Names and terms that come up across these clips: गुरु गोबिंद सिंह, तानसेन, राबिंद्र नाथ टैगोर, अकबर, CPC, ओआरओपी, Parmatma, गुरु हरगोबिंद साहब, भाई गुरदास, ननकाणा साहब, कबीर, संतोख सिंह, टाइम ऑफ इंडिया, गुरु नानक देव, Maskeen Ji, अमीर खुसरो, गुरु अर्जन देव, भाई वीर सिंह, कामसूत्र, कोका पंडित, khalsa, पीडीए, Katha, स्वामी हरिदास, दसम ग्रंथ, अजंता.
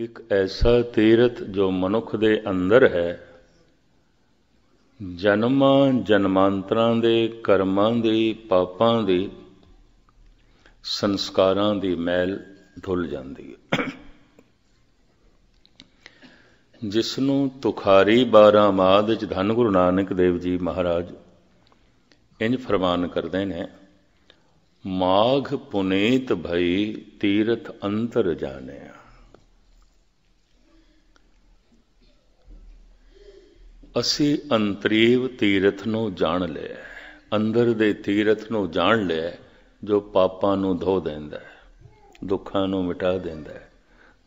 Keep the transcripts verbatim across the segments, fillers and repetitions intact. एक ऐसा तीरथ जो मनुख दे अंदर है, जन्मां जन्मांतरां दे कर्मां दी, पापां दी, संस्कारां दी मैल धुल जांदी है। जिसनों तुखारी बारह माद च धन गुरु नानक देव जी महाराज इंज फरमान करते हैं, माघ पुनीत भई तीरथ अंतर जाने। असी अंतरीव तीरथ नू जान लिया, अंदर दे तीरथ नू जान लिया, जो पापां नू धो देंदा है, दुखां नू मिटा देंदा है,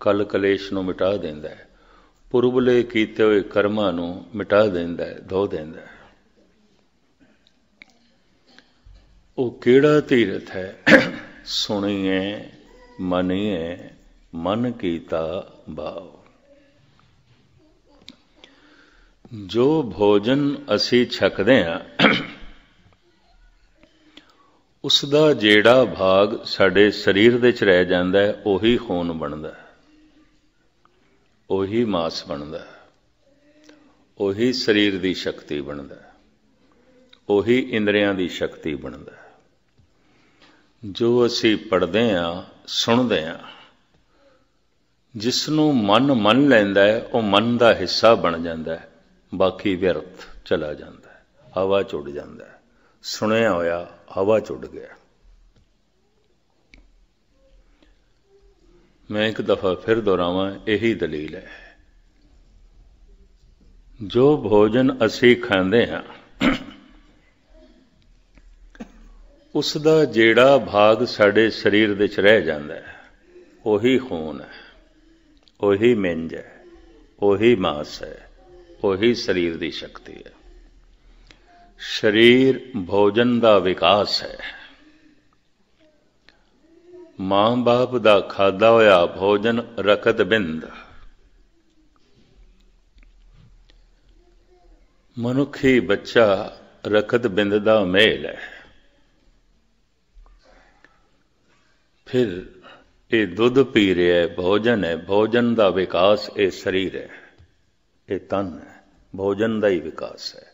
कल कलेश नू मिटा देंदा है, पुरबले कीते हुए कर्मां नू मिटा देंदा है, धो देंदा है। ओ केड़ा तीरथ है? सुनिए मनिए मन कीता भाव। जो भोजन असी छकदे हां उसदा जेड़ा भाग साडे शरीर दे च रह जांदा है, ओही खून बनदा है, ओही मांस बनदा है, ओही शरीर दी शक्ति बनदा है, ओही इंद्रियां दी शक्ति बनदा है। जो असी पढ़दे हां, सुणदे हां, जिसनों मन मन लैंदा है, ओ मन दा हिस्सा बन जांदा है, बाकी व्यर्थ चला जाता है, हवा च उड़ जाता है। सुनिया होया हवा च उड़ गया। मैं एक दफा फिर दोहरावा, यही दलील है। जो भोजन असी खाते हैं उसका जेड़ा भाग साडे शरीर दे च रह जाता है, वही खून है, वही मिंज है, वही मांस है, वही शरीर की शक्ति है। शरीर भोजन का विकास है। मां बाप का खादा होया भोजन रकत बिंद। मनुखी बच्चा रकत बिंद का मेल है। फिर ये दूध पी रहा है, भोजन है, भोजन का विकास ये शरीर है, ये तन है, भोजन का ही विकास है।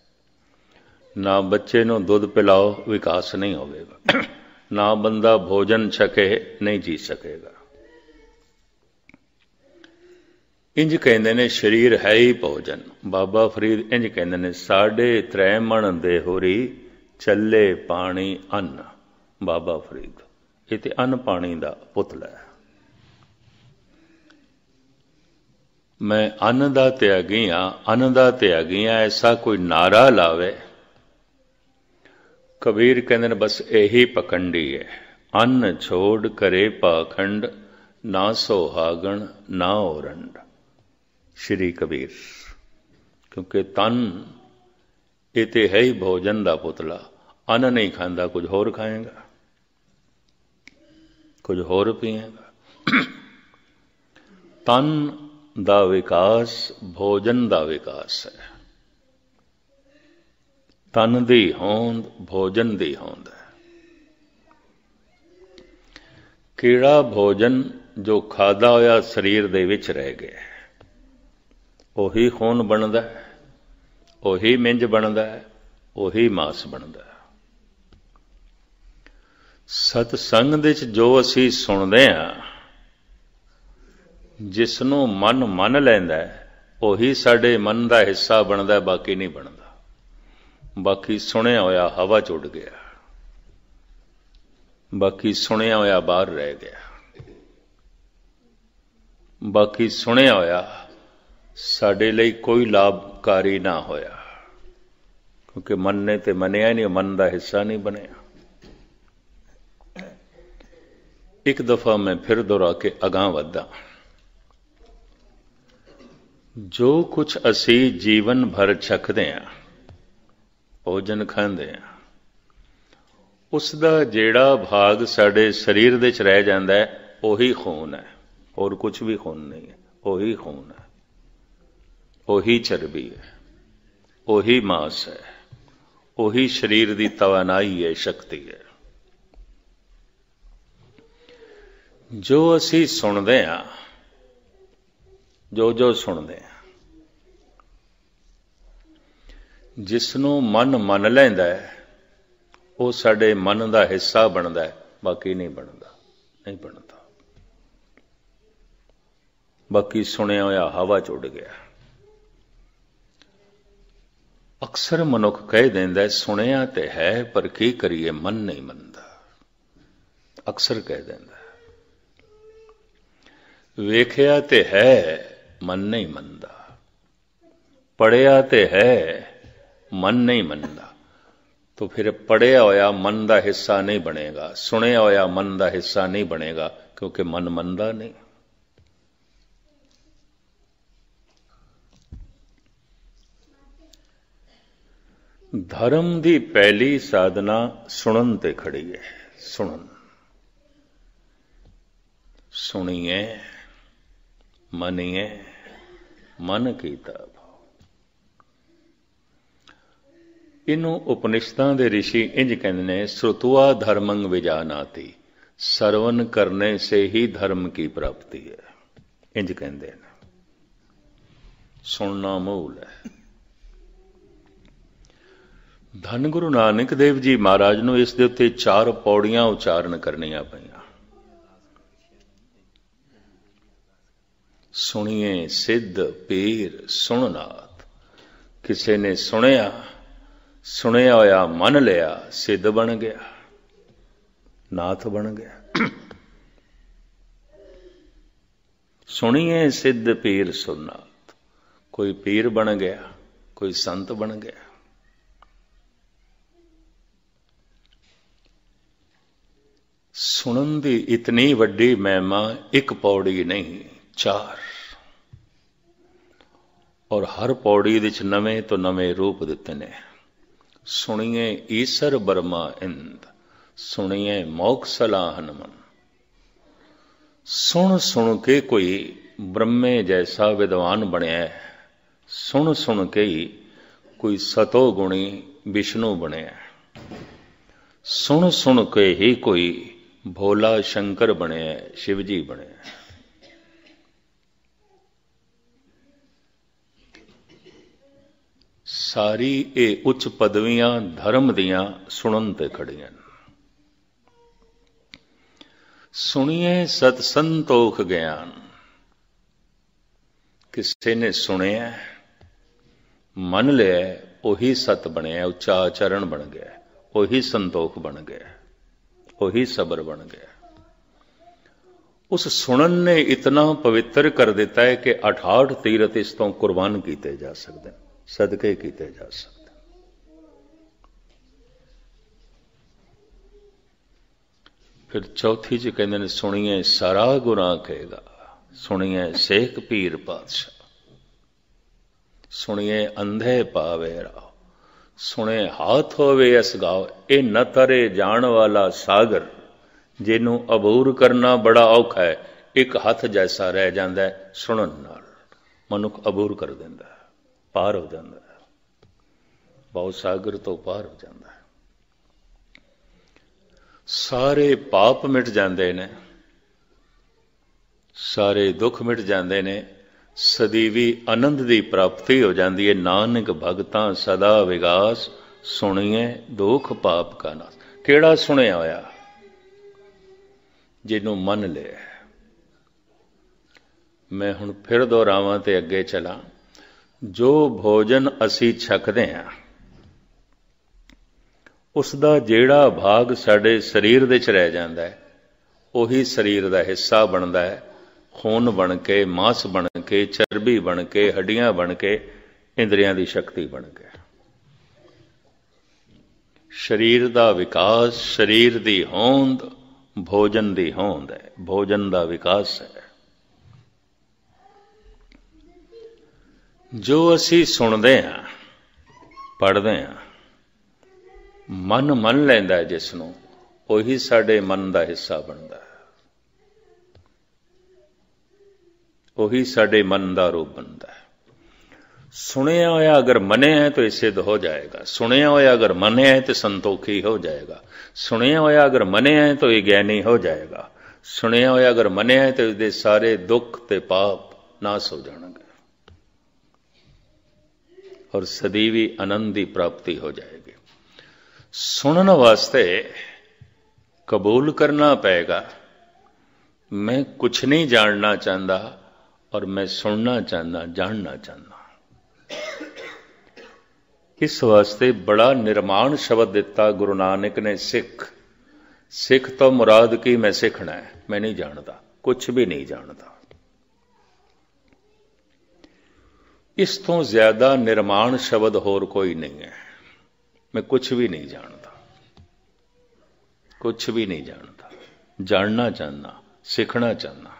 ना बच्चे को दूध पिलाओ विकास नहीं होगा, ना बंदा भोजन छके नहीं जी सकेगा। इंज कहते हैं शरीर है ही भोजन। बाबा फरीद इंज कहते हैं, साढ़े त्रै मण देहोरी चले पानी अन्न। बाबा फरीद ये तो अन्न पानी का पुतला है। मैं अन्न दा त्यागी हां, अन्न दा त्यागी हां, ऐसा कोई नारा लावे। कबीर कहते हैं, बस यही पखंडी है। अन्न छोड़ करे पाखंड, ना सोहागण ना औरंड। श्री कबीर। क्योंकि तन ये तो है ही भोजन का पुतला। अन्न नहीं खांदा, कुछ होर खाएगा, कुछ होर पीएगा। तन दा विकास भोजन दा विकास है। तन दी होंद भोजन दी होंद है। केड़ा भोजन जो खादा होया शरीर दे विच रह गया, ओही खून बनदा है, ओही मिंज बनदा है, ओही मांस बनदा है। सतसंग दे च जो असी सुनदे हां, जिसनों मन मन लैंदा है, वही साढ़े मन का हिस्सा बनता है, बाकी नहीं बनता। बाकी सुनिया होया हवा च उड़ गया, बाकी सुनिया होया बाहर रह गया, बाकी सुनिया होया साढ़े लिए कोई लाभकारी ना होया, क्योंकि मन ने तो मनिया नहीं, मन का हिस्सा नहीं बनया। एक दफा मैं फिर दोहरा के अगां वधा। जो कुछ असी जीवन भर छकते हैं, भोजन खाते हैं, उसका जेड़ा भाग साडे शरीर दे च रह जाता है, वही खून है, और कुछ भी खून नहीं है, वही खून है, वही चर्बी है, वही मांस है, वही शरीर की तवानाई है, शक्ति है। जो असी सुनते हैं जो जो सुनते हैं। जिसनों मन मन लैंदा है वो साडे मन का हिस्सा बनता है, बाकी नहीं बनता नहीं बनता बाकी सुनिया होया हवा च उड़ गया। अक्सर मनुख कह देंदा है सुनिया तो है पर की करिए मन नहीं मनता, अक्सर कह देंदा है। वेखिया तो है मन नहीं मनता, पढ़िया तो है मन नहीं मनता, तो फिर पढ़िया होया मन का हिस्सा नहीं बनेगा, सुनिया होया मन का हिस्सा नहीं बनेगा, क्योंकि मन मनता नहीं। धर्म दी पहली साधना सुनन ते खड़ी है। सुनन सुनिए मनिए मन कीता भाव। इनू उपनिषदां दे ऋषि इंज कहंदे ने, श्रुत्वा धर्मं विजानाति, सर्वन करने से ही धर्म की प्राप्ति है। इंज कहंदे ने सुनना मूल है। धन गुरु नानक देव जी महाराज नूं इस दे उत्ते चार पौड़ियां उचारण करनियां पईयां। सुनिए सिद्ध पीर सुननाथ, किसी ने सुनिया सुनिया होया मन लिया, सिद्ध बन गया, नाथ बन गया। सुनिए सिद्ध पीर सुननाथ, कोई पीर बन गया, कोई संत बन गया। सुनन दी इतनी वड्डी महिमा एक पौड़ी नहीं, चार, और हर पौड़ी विच नवें तो नवें रूप दिते ने। सुनिए ईसर बर्मा इंद, सुनिए मोक्ष लाहन मन। सुन सुन के कोई ब्रह्मे जैसा विद्वान बनया है, सुन सुन के ही कोई सतो गुणी विष्णु बनया है, सुन सुन के ही कोई भोला शंकर बने, शिवजी बने। सारी ये उच्च पदवियां धर्म दियां सुनन ते खड़ियां। सुनिए सत संतोख ज्ञान, किसी ने सुनिया मन लिया, उही सत बने, उच्चा आचरण बन गया, उही संतोख बन गया, वही सबर बन गया। उस सुनन ने इतना पवित्र कर देता है कि अठाठ तीरथ इस तो कुर्बान किए जा सकते हैं, सदके किए जा सकते हैं। फिर चौथी जी कहते हैं सुनिए सारा गुना कहेगा, सुनिए सेख पीर पातशाह, सुनिए अंधे पावे राह, सुने हाथ होवे अस गाव, ए न तरे जान वाला सागर, जिन्हों अबूर करना बड़ा औखा है, एक हाथ जैसा रह जाता है सुनन नाल, मनुख अबूर कर देता है, पार हो जाता है, बहु सागर तो पार हो जाता है। सारे पाप मिट जाते ने, सारे दुख मिट जाते ने, सदीवी आनंद की प्राप्ति हो जाती है। नानक भगता सदा विगास, सुनिए दुख पाप का नास। केड़ा सुनिया होया? जिन्हों मन लिया। मैं हुण फिर दोहरावां ते अगे चलां। जो भोजन असी छकते हैं उसका जेड़ा भाग साडे शरीर दे च रह जांदा है, उही शरीर का हिस्सा बनता है। खून बन के, मांस बन के, चर्बी बन के, हड्डियां बन के, इंद्रियां की शक्ति बन के। शरीर का विकास, शरीर की होंद भोजन की होंद है, भोजन का विकास है। जो असी सुनते हैं, पढ़ते हैं, मन मन लेंदा है जिसनों, वही साडे मन का हिस्सा बनता है, वही साडे मन का रूप बनता है। सुनिया होया अगर मने है तो सिद्ध हो जाएगा, सुनिया होया अगर मने है तो संतोखी हो जाएगा, सुनिया होया अगर मने है तो ज्ञानी हो जाएगा, सुनिया होया अगर मने है तो इसके सारे दुख ते पाप नाश हो जाएगा और सदैवी आनंद की प्राप्ति हो जाएगी। सुनने वास्ते कबूल करना पड़ेगा, मैं कुछ नहीं जानना चाहता और मैं सुनना चाहता, जानना चाहता। इस वास्ते बड़ा निर्माण शब्द दिता गुरु नानक ने, सिख। सिख तो मुराद की मैं सीखना है, मैं नहीं जानता, कुछ भी नहीं जानता। इस तो ज्यादा निर्माण शब्द होर कोई नहीं है। मैं कुछ भी नहीं जानता, कुछ भी नहीं जानता, जानना चाहना, सीखना चाहना।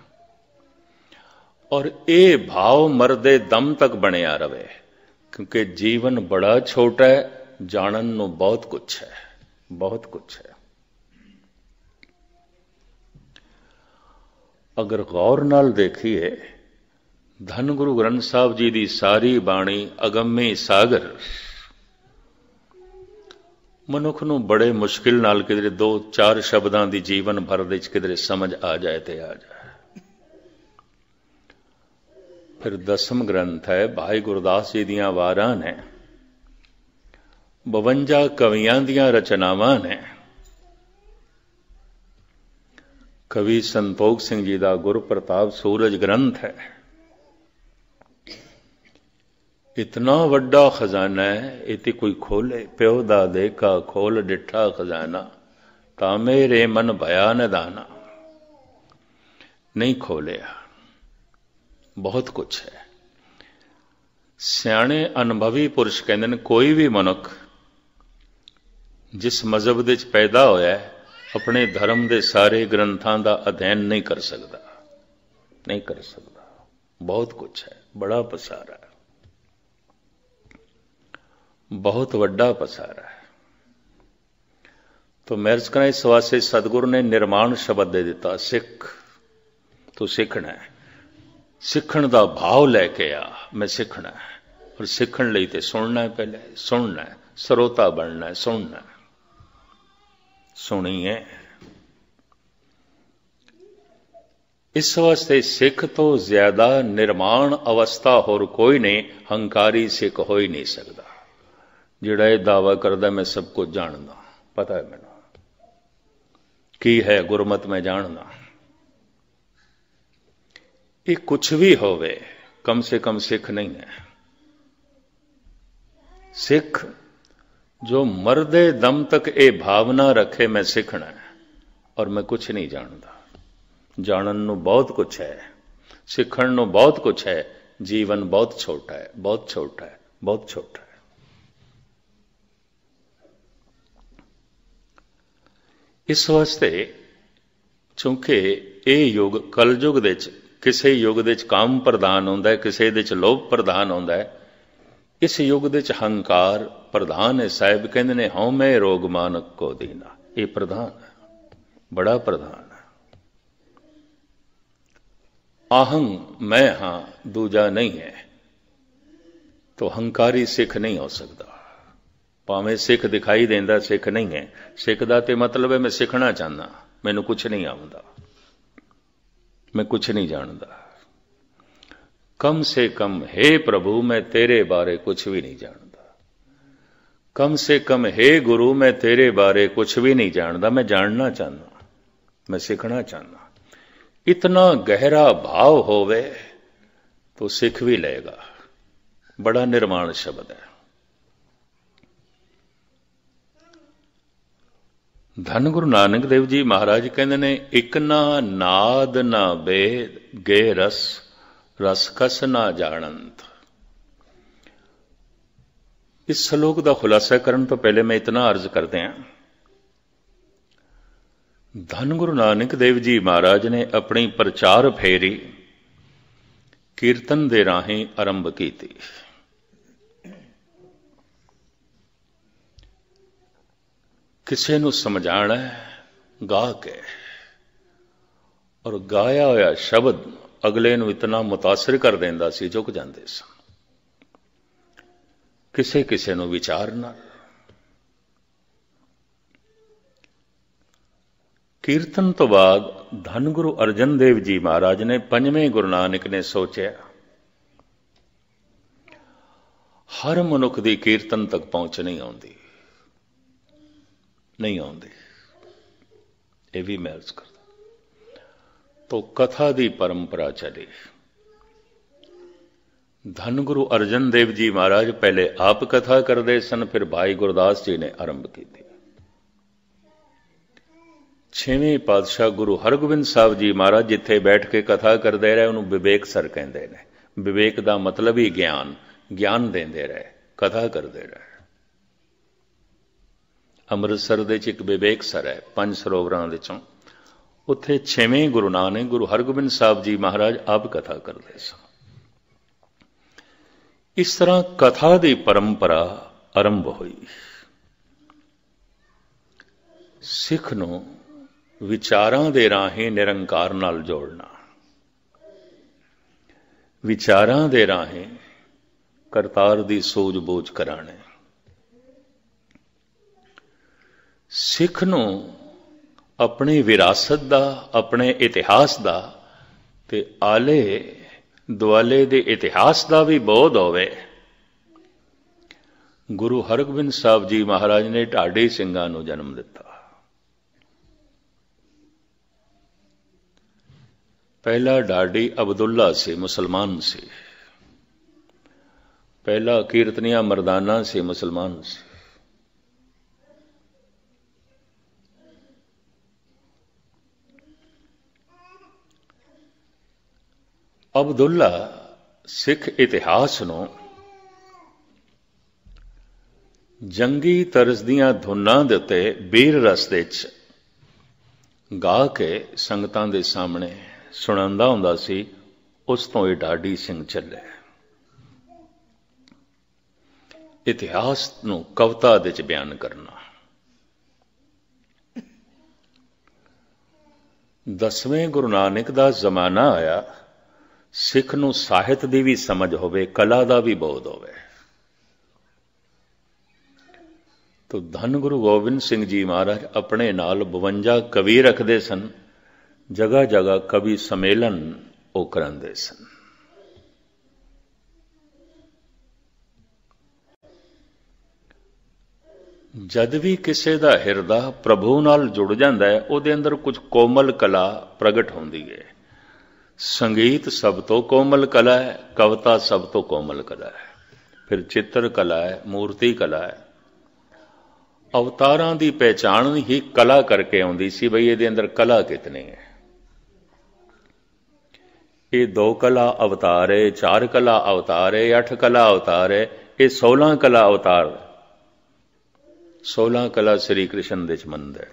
और ये भाव मरदे दम तक बनिया रहे, क्योंकि जीवन बड़ा छोटा है, जानन नु बहुत कुछ है, बहुत कुछ है। अगर गौर नाल देखिए धन गुरु ग्रंथ साहब जी की सारी बाणी अगम्य सागर, मनुख नू बड़े मुश्किल नाल किधरे दो चार शब्दां दी जीवन भर दे विच किधरे समझ आ जाए ते आ जाए। फिर दसम ग्रंथ है भाई गुरदास जी दियां वारां ने, बवंजा कवियां दियां रचनावां ने। कवि संतोख सिंह जी का गुरु प्रताप सूरज ग्रंथ है। इतना वड्डा खजाना है, इति कोई खोले प्यो दा देखा खोल डिठा खजाना, ता मेरे मन भया न दाना। नहीं खोलिया, बहुत कुछ है। सियाने अनुभवी पुरुष कहते हैं कोई भी मनुख जिस मजहब दे च पैदा होया है अपने धर्म के सारे ग्रंथां का अध्ययन नहीं कर सकता, नहीं कर सकता। बहुत कुछ है, बड़ा पसारा है, बहुत वड्डा पसारा है। तो मैर्ज करें इस वास्ते सतगुरु ने निर्माण शब्द दे दिता, सिख तो सीखना है। सीखण का भाव लैके आ, मैं सीखना है। और सीखण लई ते सुनना है, पहले सुनना है, सरोता बनना है, सुनना है। सुनिए, इस वास्ते सिख तो ज्यादा निर्माण अवस्था होर कोई नहीं। हंकारी सिख हो ही नहीं सकता जिहड़ा यह दावा करता मैं सब कुछ जानदा, पता है मैनू की है गुरमत मैं जानदा। ये कुछ भी होवे कम से कम सिख नहीं है। सिख जो मरदे दम तक ये भावना रखे मैं सीखना है और मैं कुछ नहीं जानता, जानन नू बहुत कुछ है, सीखण नू बहुत कुछ है, जीवन बहुत छोटा है, बहुत छोटा है, बहुत छोटा है। इस वास्ते चूंकि ये युग कलयुग दे च किसी युग दे च काम प्रधान होंदा है, किसी दे च लोभ प्रधान होंदा है, इस युग दे च हंकार प्रधान है। साहिब कहंदे ने हौ मैं रोग मानक को दीना, ये प्रधान है, बड़ा प्रधान है। आहं मैं हां दूजा नहीं है। तो हंकारी सिख नहीं हो सकता। भावें सिख दिखाई देंदा सिख नहीं है। सिख दा ते मतलब है मैं सीखना चाहना, मैनू कुछ नहीं आउंदा, मैं कुछ नहीं जानता। कम से कम हे प्रभु मैं तेरे बारे कुछ भी नहीं जानता, कम से कम हे गुरु मैं तेरे बारे कुछ भी नहीं जानता। मैं जानना चाहना, मैं सीखना चाहना। इतना गहरा भाव होवे तो सीख भी लेगा। बड़ा निर्माण शब्द है। धन गुरु नानक देव जी महाराज कहते ने, इक ना नाद ना बेद गे रस रस कस ना जानंत। इस श्लोक का खुलासा करने तो पहले मैं इतना अर्ज करते हैं, धन गुरु नानक देव जी महाराज ने अपनी प्रचार फेरी कीर्तन दे राही आरंभ की थी। किसी नू समझाना है गा के, और गाया होया शब्द अगले नू इतना मुतासर कर देंदा सी झुक जांदे सन। किसी किसी नू विचार नाल कीर्तन तो बाद धन गुरु अर्जन देव जी महाराज ने, पंजवें गुरु नानक ने सोचिया हर मनुख की कीर्तन तक पहुंच नहीं आती नहीं आती यह भी मैं अर्ज करता। तो कथा की परंपरा चली। धन गुरु अर्जन देव जी महाराज पहले आप कथा करते सन, फिर भाई गुरदास जी ने आरंभ की। छेवें पातशाह गुरु हरगोबिंद साहब जी महाराज जिथे बैठ के कथा करते रहे, उन्होंने विवेक सर कहते हैं। विवेक का मतलब ही ज्ञान, ज्ञान देंदे रहे, कथा करते रहे। अमृतसर दे एक विवेक सर है, पंज सरोवरां दे चों, उत्थे छेवें गुरु नानक गुरु हरगोबिंद साहब जी महाराज आप कथा करते सन। इस तरह कथा की परंपरा आरंभ हुई। सिख नूं विचारां दे राहें निरंकार नाल जोड़ना, विचारां दे राहें करतार दी सोझ बोझ कराने, सिख नूं अपनी विरासत दा, अपने इतिहास दा ते आले दुआले दे इतिहास दा भी बोध होवे। गुरु हरगोबिंद साहब जी महाराज ने ढाडी सिंघां नूं जन्म दिता। पहला ढाडी अब्दुल्ला से मुसलमान से, पहला कीर्तनिया मर्दाना से मुसलमान से, अब्दुल्ला सिख इतिहास नूं जंगी तरज दियां धुनां दे उत्ते वीर रस दे च गा के संगतां दे सामने सुनांदा हुंदा सी। उस तो ढाडी सिंह चले। इतिहास नूं कविता दे च बयान करना। दसवें गुरु नानक दा जमाना आया। सिख नूं साहित दी भी समझ होवे, कला दा भी बोध होवे। तो धन गुरु गोबिंद सिंह जी महाराज अपने नाल बवंजा कवि रखते सन। जगह जगह कवि सम्मेलन वो करांदे सन। जद भी किसी का हिरदा प्रभु नाल जुड़ जाता है, उहदे अंदर कुछ कोमल कला प्रगट होंदी है। संगीत सब तो कोमल कला है, कविता सब तो कोमल कला है, फिर चित्र कला है, मूर्ति कला है। अवतारां की पहचान ही कला करके आउंदी सी, बई इहदे अंदर कला कितनी है। ये दो कला अवतार है, चार कला अवतार है, अठ कला अवतार है, ये सोलह कला अवतार। सोलह कला श्री कृष्ण दे च मंदे।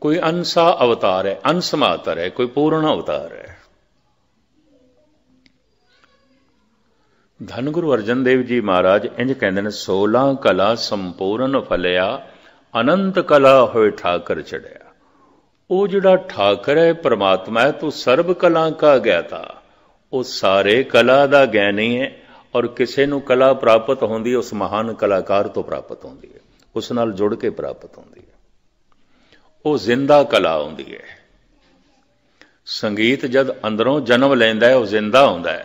कोई अंसा अवतार है, अंश मात्र है, कोई पूर्ण अवतार है। धन गुरु अर्जन देव जी महाराज इंज कहंदे ने, सोलह कला संपूर्ण फलिया, अनंत कला होए ठाकर चढ़िया। ਉਹ ਜਿਹੜਾ ਠਾਕਰ ਹੈ ਪਰਮਾਤਮਾ ਹੈ, ਤੂੰ ਸਰਬ ਕਲਾ ਕਾ ਗਿਆਤਾ। ਉਹ ਸਾਰੇ ਕਲਾ ਦਾ ਗਿਆਨੀ ਹੈ। ਔਰ ਕਿਸੇ ਨੂੰ ਕਲਾ ਪ੍ਰਾਪਤ ਹੁੰਦੀ ਉਸ ਮਹਾਨ ਕਲਾਕਾਰ ਤੋਂ ਪ੍ਰਾਪਤ ਹੁੰਦੀ ਹੈ, ਉਸ ਨਾਲ ਜੁੜ ਕੇ ਪ੍ਰਾਪਤ ਹੁੰਦੀ ਹੈ। ਉਹ ਜ਼ਿੰਦਾ ਕਲਾ ਹੁੰਦੀ ਹੈ। ਸੰਗੀਤ ਜਦ ਅੰਦਰੋਂ ਜਨਮ ਲੈਂਦਾ ਹੈ, ਉਹ ਜ਼ਿੰਦਾ ਹੁੰਦਾ ਹੈ।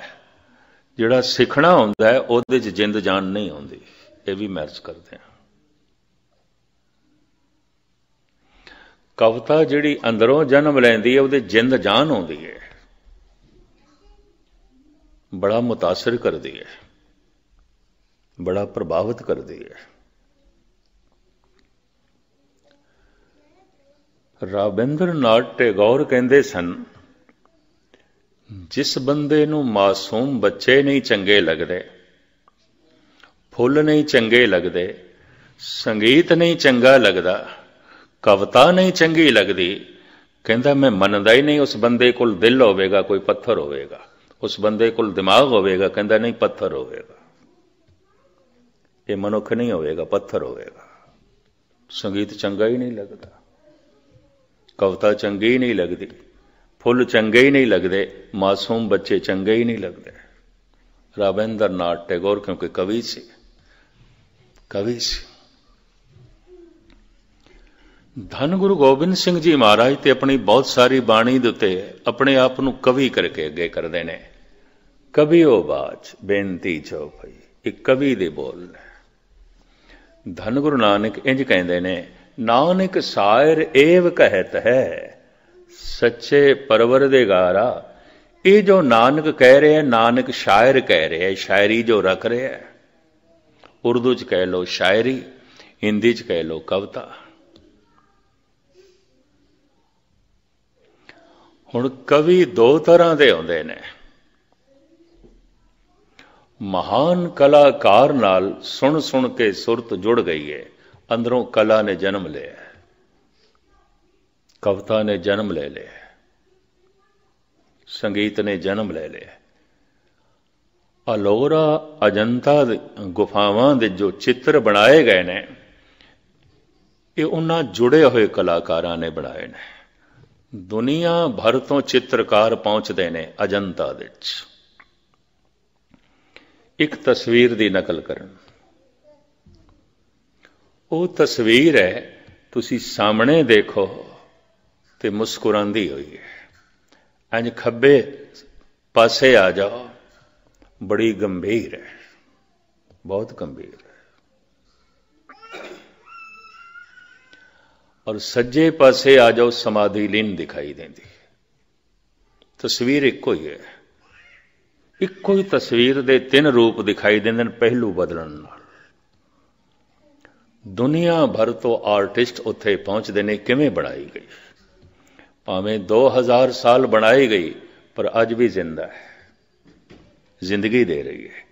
ਜਿਹੜਾ ਸਿੱਖਣਾ ਹੁੰਦਾ ਹੈ ਉਹਦੇ 'ਚ ਜਿੰਦ ਜਾਨ ਨਹੀਂ ਹੁੰਦੀ। ਇਹ ਵੀ ਮਰਜ਼ ਕਰਦੇ ਹਾਂ। कविता जिहड़ी अंदरों जन्म लैंदी है, उहदे जिंद जान आउंदी है, बड़ा मुतासर करती है, बड़ा प्रभावित करती है। राबिंद्र नाथ टैगोर कहंदे सन, जिस बंदे नूं मासूम बच्चे नहीं चंगे लगते, फुल नहीं चंगे लगते, संगीत नहीं चंगा लगता, कविता नहीं चंगी लगती, कहता मैं मनदा ही नहीं। उस बंदे कोल दिल होगा, कोई पत्थर होगा। उस बंदे कोल दिमाग होगा, कहता नहीं पत्थर होगा। ये मनुख नहीं होगा, पत्थर होगा। संगीत चंगा ही नहीं लगता, कविता चंगी ही नहीं लगती, फुल चंगे ही नहीं लगते, मासूम बच्चे चंगे ही नहीं लगते। राबिंद्र नाथ टैगोर क्योंकि कवि से कवि से धन गुरु गोबिंद सिंह जी महाराज ते अपनी बहुत सारी बाणी दे उत्ते अपने आप नूं कवि करके अगे करदे ने। कविओ बाच बेनती चौपाई, एक कवि दे बोल ने। धन गुरु नानक इंज कहते ने, नानक सायर एव कहत है सच्चे परवरदेगारा। ये जो नानक कह रहे हैं, नानक शायर कह रहे हैं, शायरी जो रख रहे हैं, उर्दू च कह लो शायरी, हिंदी च कह लो कविता। हुण कवि दो तरह दे होंदे ने, महान कलाकार नाल सुन सुन के सुरत जुड़ गई है, अंदरों कला ने जन्म लिया है, कविता ने जन्म ले लिया है, संगीत ने जन्म ले लिया। अलोरा अजंता गुफावां दे जो चित्र बनाए गए ने, ये उन्हां जुड़े हुए कलाकारां ने बनाए ने। दुनिया भर तो चित्रकार पहुंचते ने अजंता दे विच एक तस्वीर की नकल करन। वो तस्वीर है तुसी सामने देखो तो मुस्कुरांदी हुई है, इंज खब्बे पासे आ जाओ, बड़ी गंभीर है, बहुत गंभीर है। और सज्जे पासे आ जाओ, समाधि लीन दिखाई देती। तस्वीर एको ही है, इक्को ही तस्वीर दे तीन रूप दिखाई देते हैं पहलू बदलण नाल। दुनिया भर तो आर्टिस्ट उत्थे पहुंचते हैं किवें बनाई गई, भावें दो हज़ार साल बनाई गई पर अज भी जिंदा है, जिंदगी दे रही है।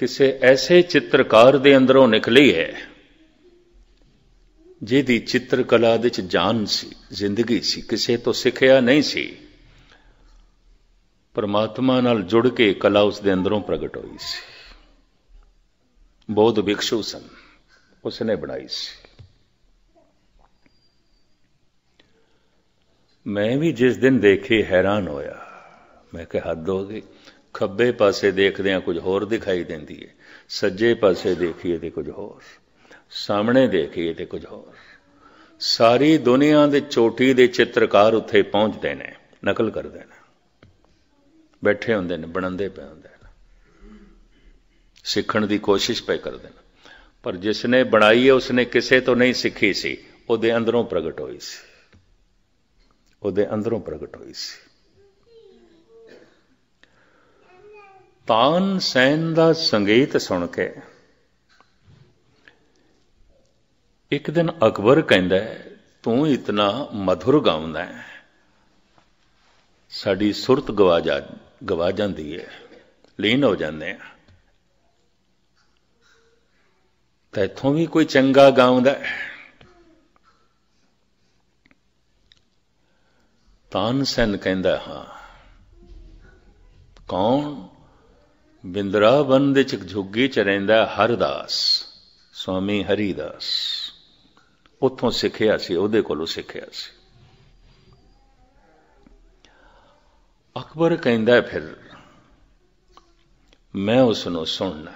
किसी ऐसे चित्रकार दे अंदरों निकली है जिहदी चित्रकला दे विच जान सी, जिंदगी सी, किसी तो सिखिया नहीं सी। परमात्मा नाल जुड़ के कला उसके अंदरों प्रगट हुई सी। बौद्ध भिक्षु सन, उसने बनाई सी। मैं भी जिस दिन देखी हैरान होया, मैं कहा हद हो गई। खब्बे पासे देखदे कुछ होर दिखाई देती है, सज्जे पासे देखिए तो कुछ होर, सामने देखिए तो कुछ होर। सारी दुनिया के चोटी के चित्रकार उत्थे पहुंचते हैं, नकल करते हैं, बैठे होंदे ने, बनंदे पे होंदे ने, सीखण की कोशिश पे करते हैं। पर जिसने बनाई है उसने किसी तो नहीं सीखी सी, उहदे अंदरों प्रगट हुई सी, उहदे अंदरों प्रगट हुई सी। तानसेन दा संगीत सुन के एक दिन अकबर कहंदा है, तू इतना मधुर गाउंदा है, साड़ी सुरत गवा जा गवा जाती है, लीन हो जाते हैं। तैथों भी कोई चंगा गाँव है। तानसेन कहता, हाँ कौन? बिंदरावन दे च झुग्गी च रहिंदा हरदास, स्वामी हरिदास, उतों सिखिया सी, उहदे कोलों सिखिया सी। अकबर कहता, फिर मैं उसनों सुनना।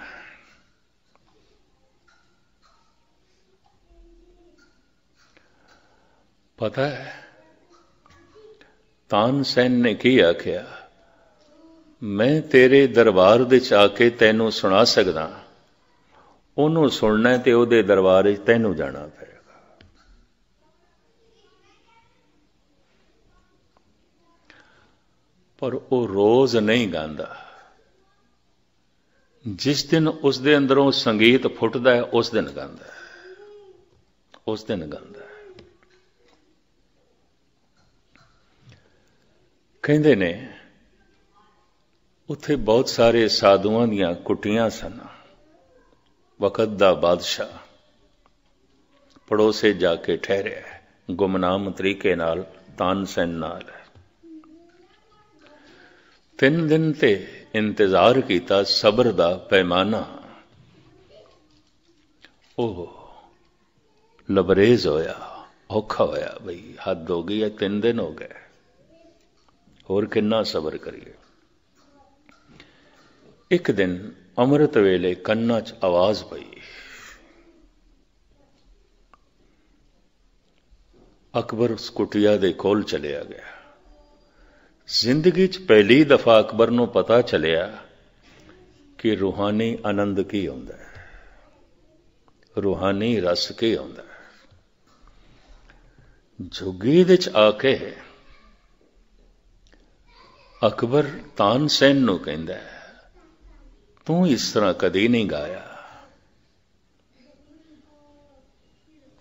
पता है तानसेन ने की आख्या, मैं तेरे दरबार दे आके तैनू सुना सकदा, ओनू सुनना ते ओदे दरबार तैनू जाना पै। पर वो रोज नहीं गांदा। जिस दिन उसके अंदरों संगीत फुटता है उस दिन गांदा है, उस दिन गांदा है। कहंदे ने उत्थे बहुत सारे साधुआं दीयां कुटियां सन। वकत दा बादशाह पड़ोसे जाके ठहरिया है, गुमनाम तरीके नाल, तानसेन नाल। तीन दिन ते इंतजार किया, सबर दा पैमाना ओह लबरेज होया, औखा होया। बई हद हो गई है, तीन दिन हो गए, होर कितना सबर करिए। एक दिन अमृत वेले कन्ना च आवाज पई, अकबर उस कुटिया दे कोल चलिया गया। जिंदगी च पहली दफा अकबर नूं पता चलिया कि रूहानी आनंद की होंदा है, रूहानी रस की होंदा है। झुग्गी विच आके अकबर तानसेन नूं कहंदा है, तू इस तरह कदी नहीं गाया,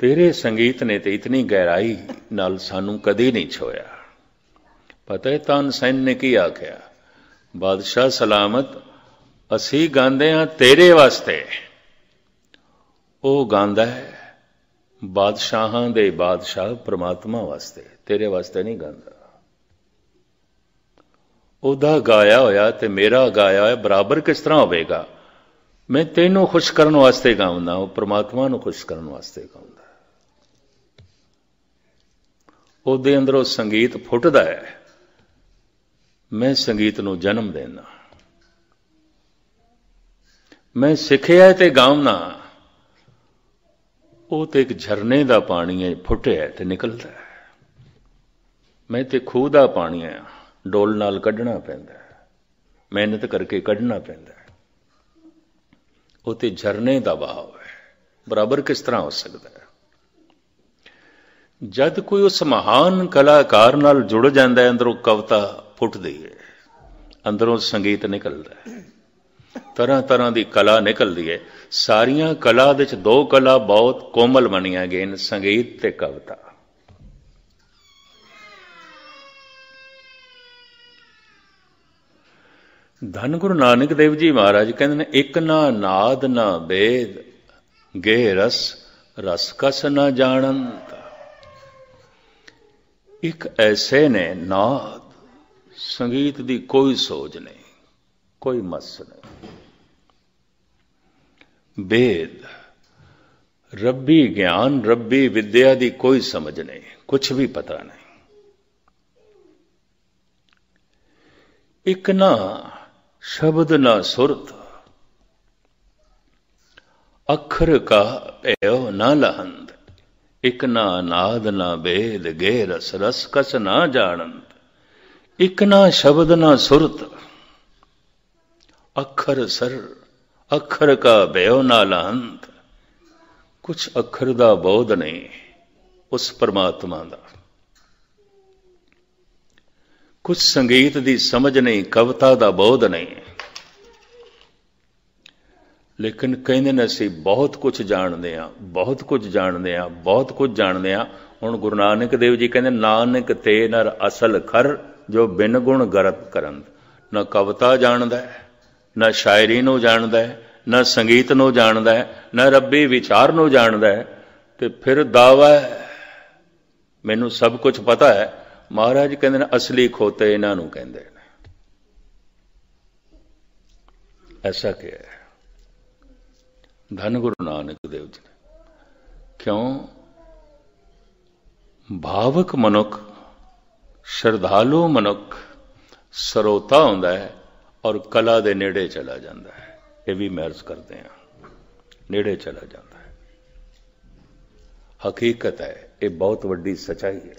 तेरे संगीत ने तो इतनी गहराई नाल सानू कदी नहीं छोया। पता है तानसेन ने की आख्या? बादशाह सलामत, असी गांदे हां तेरे वास्ते, वो गांदा है बादशाहां दे बादशाह परमात्मा वास्ते, तेरे वास्ते नहीं गांदा। ਉਹਦਾ ਗਾਇਆ ਹੋਇਆ ਤੇ ਮੇਰਾ ਗਾਇਆ ਹੋਇਆ ਬਰਾਬਰ ਕਿਸ ਤਰ੍ਹਾਂ ਹੋਵੇਗਾ? ਮੈਂ ਤੈਨੂੰ ਖੁਸ਼ ਕਰਨ ਵਾਸਤੇ ਗਾਉਂਦਾ, ਉਹ ਪ੍ਰਮਾਤਮਾ ਨੂੰ ਖੁਸ਼ ਕਰਨ ਵਾਸਤੇ ਗਾਉਂਦਾ। ਉਹਦੇ ਅੰਦਰੋਂ ਸੰਗੀਤ ਫੁੱਟਦਾ ਹੈ, ਮੈਂ ਸੰਗੀਤ ਨੂੰ ਜਨਮ ਦੇਣਾ। ਮੈਂ ਸਿੱਖਿਆ ਤੇ ਗਾਉਣਾ, ਉਹ ਤੇ ਇੱਕ ਝਰਨੇ ਦਾ ਪਾਣੀ ਹੈ, ਫੁੱਟਿਆ ਤੇ ਨਿਕਲਦਾ ਹੈ। ਮੈਂ ਤੇ ਖੂਹ ਦਾ ਪਾਣੀ ਹੈ, डोल नाल कढ़ना पैंदा है, मेहनत करके कढ़ना पैंदा है। उते झरने दा बहाव है, बराबर किस तरह हो सकता है? जद कोई उस महान कलाकार नाल जुड़ जाता है, अंदरों कविता फुटती है, अंदरों संगीत निकलता है, तरह तरह की कला निकलती है। सारिया कला विच दो कला बहुत कोमल बनिया गई, संगीत ते कविता। धन गुरु नानक देव जी महाराज कहते हैं, एक ना नाद ना बेद गे रस रस कस ना जानंत। एक ऐसे ने नाद, संगीत की कोई सोच नहीं, कोई मस नहीं। बेद, रब्बी ज्ञान रब्बी विद्या की कोई समझ नहीं, कुछ भी पता नहीं। एक ना शब्द ना सुरत अखर का प्यो ना लहंद। एक ना नाद ना बेद गे रस रस कस ना जानंद। एक ना शब्द ना सुरत अखर सर अखर का प्यो ना लहंद। कुछ अखर दा बोध नहीं उस परमात्मा दा, कुछ संगीत की समझ नहीं, कविता का बोध नहीं। लेकिन कहते हैं असी बहुत कुछ जानते हैं, बहुत कुछ जानते हैं, बहुत कुछ जानते हैं। हुण गुरु नानक देव जी कहते, नानक ते नर असल खर जो बिन गुण गरत करन। ना कविता जानता है, ना शायरी नूं जानता है, ना संगीत नूं जानता है, ना रब्बी विचार नूं जानता है। तो फिर दावा है मैनू सब कुछ पता है। महाराज कहते हैं असली खोते इन्हों कहते हैं। ऐसा क्या है? धन गुरु नानक देव जी ने क्यों? भावक मनुख, श्रद्धालु मनुख सरोता होंदा है और कला दे नेड़े चला जाता है। ये भी महसूस करते हैं, नेड़े चला जाता है। हकीकत है, ये बहुत वड्डी सच्चाई है।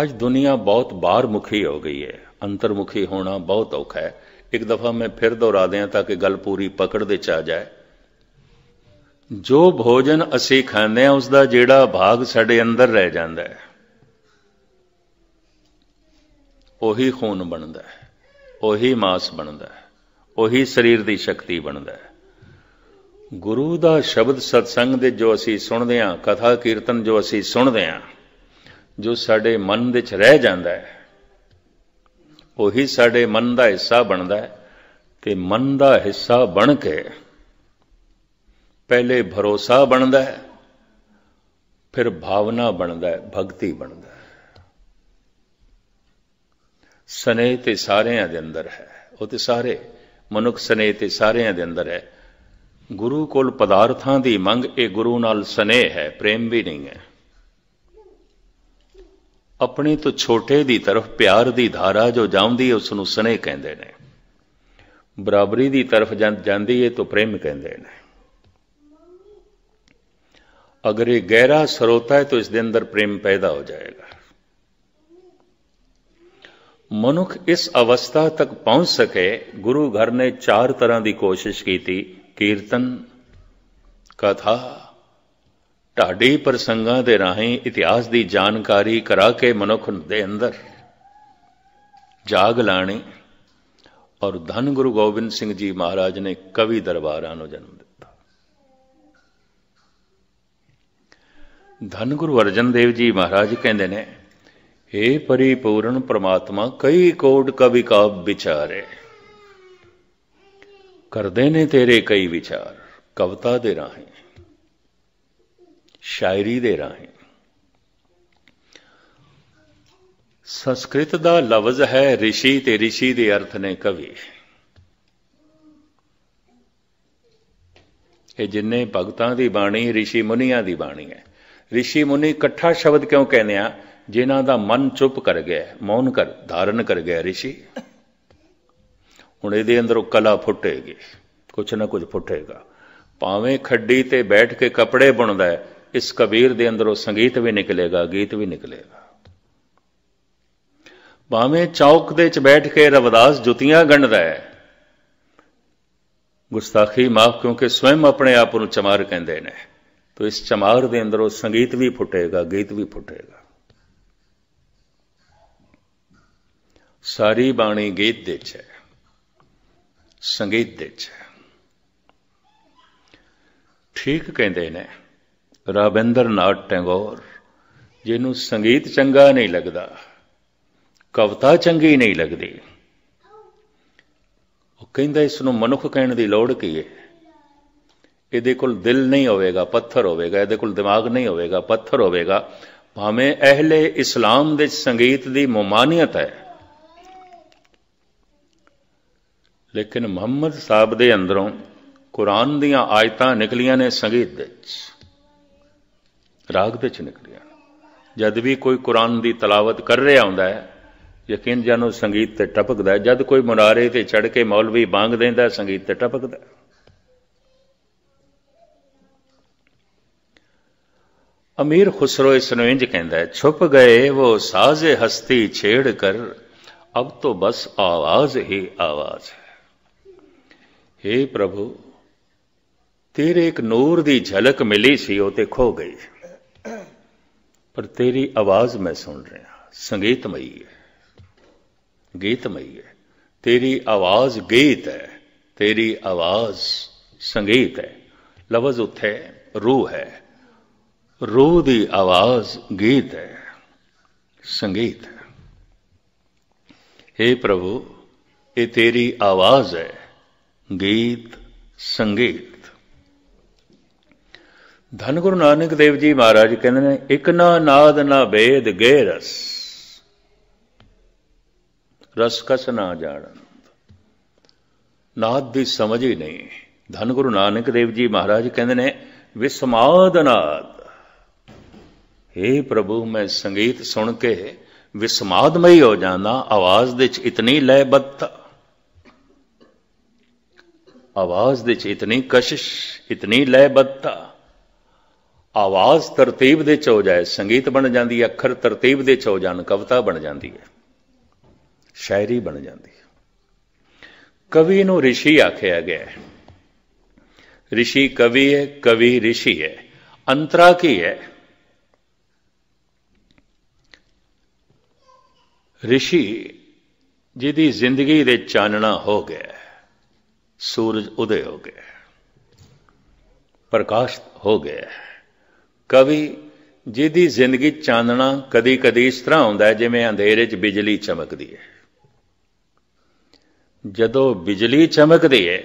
आज दुनिया बहुत बाहर मुखी हो गई है, अंतर्मुखी होना बहुत औखा है। एक दफा मैं फिर दोहरा दें ताकि गल पूरी पकड़ दे चा जाए। जो भोजन असी खाने हैं उसका जेड़ा भाग साडे अंदर रह जाता है, उही खून बनता है, उही मांस बनता है, उही शरीर की शक्ति बनता है। गुरु का शब्द सत्संग दे जो असी सुनते हैं, कथा कीर्तन जो असी सुनते हैं, जो साडे मन विच रह जांदा है, उही साडे मन का हिस्सा बनता है। तो मन का हिस्सा बन के पहले भरोसा बनता है, फिर भावना बनता है, भगती बनता है। स्नेह तो सारियां दे अंदर है, वो तो सारे मनुख स्नेह तो सारियां दे अंदर है। गुरु कोल पदार्थां दी मंग, ये गुरु नाल स्नेह है, प्रेम भी नहीं है। अपने तो छोटे दी तरफ प्यार दी धारा जो जांदी है उसनूं स्नेह कहंदे ने, बराबरी दी तरफ जांदी है तो प्रेम कहंदे ने। अगर ये गहरा सरोता है तो इस दे अंदर प्रेम पैदा हो जाएगा। मनुख इस अवस्था तक पहुंच सके, गुरु घर ने चार तरह की कोशिश की थी। कीर्तन, कथा, ढाडी प्रसंगां दे राही इतिहास की जानकारी करा के मनुख दे अंदर जाग लाने, और धन गुरु गोबिंद सिंह जी महाराज ने कवि दरबारां नूं जन्म दिता। धन गुरु अर्जन देव जी महाराज कहंदे ने, हे परिपूर्ण परमात्मा कई कोट कवि काव्य विचारे, करदे ने तेरे कई विचार कविता दे राही, शायरी दे राही। संस्कृत दा लफ्ज है ऋषि, ते ऋषि दे अर्थ ने कवि। ये जिन्ने भगतां दी बाणी ऋषि मुनियां दी बाणी है। ऋषि मुनि इकट्ठा शब्द क्यों कहने आ? जिन्हां दा मन चुप कर गया, मौन कर धारण कर गया ऋषि। हुण इहदे अंदरों कला फुटेगी, कुछ ना कुछ फुटेगा। भावें खड्डी ते बैठ के कपड़े बुनदा है, इस कबीर दे अंदरों संगीत भी निकलेगा, गीत भी निकलेगा। भावें चौक दे च बैठ के रविदास जुतियां गंढदा है, गुस्ताखी माफ क्योंकि स्वयं अपने आप को चमार कहते हैं, तो इस चमार दे अंदरों संगीत भी फुटेगा, गीत भी फुटेगा। सारी बाणी गीत दे च है, संगीत दे च है। ठीक कहते हैं राबिंद्र नाथ टैगोर, जिन्हों संगीत चंगा नहीं लगता, कविता चंगी नहीं लगती, वो कहता इसनूं मनुख कहण दी लोड़ की है। इहदे कोल दिल नहीं होगा, पत्थर होगा। इहदे कोल दिमाग नहीं होगा, पत्थर होगा। भावें अहले इस्लाम दे संगीत दी मुमानियत है, लेकिन मुहम्मद साहब दे अंदरों कुरान दीआं आयतां निकलियां ने संगीत दे विच, राग दे विच निकलियां। जद भी कोई कुरान की तलावत कर रहा होंदा है, यकीन जानो संगीत ते टपकदा है। जद कोई मुनारे ते चढ़ के मौलवी बांग देंदा है, संगीत ते टपकदा है। अमीर खुसरो इसनूं इंज कहंदा है, छुप गए वो साज़े हस्ती छेड़ कर, अब तो बस आवाज ही आवाज है। हे प्रभु तेरे एक नूर की झलक मिली सी, वो ते खो गई, पर तेरी आवाज मैं सुन रहा। संगीतमयी है, गीतमयी है। तेरी आवाज गीत है, तेरी आवाज संगीत है। लफ्ज उत्थे रूह है, रूह की आवाज गीत है, संगीत है। हे प्रभु ये तेरी आवाज है, गीत संगीत। धन गुरु नानक देव जी महाराज कहते हैं, इक ना नाद ना भेद गे रस, रस कस ना जानन। नाद की समझ ही नहीं। धन गुरु नानक देव जी महाराज कहते हैं, विस्माद नाद। हे प्रभु मैं संगीत सुन के विस्मादमयी हो जाना। आवाज दे च इतनी लयबद्धता, आवाज दे च इतनी कशिश, इतनी लयबद्धता। आवाज तरतीब दे च हो जाए, संगीत बन जाती है। अखर तरतीब दे च हो जान, कविता बन जाती है, शायरी बन जाती है। कवि नूं ऋषि आख्या गया है। ऋषि कवि है, कवि ऋषि है। अंतरा की है? ऋषि जिहदी जिंदगी दे चानणा हो गया, सूरज उदय हो गया, प्रकाश हो गया। कवि जिहदी जिंदगी चानणा कदी कदी इस तरह हुंदा है जिवें अंधेरे च बिजली चमकदी है। जदों बिजली चमकदी है,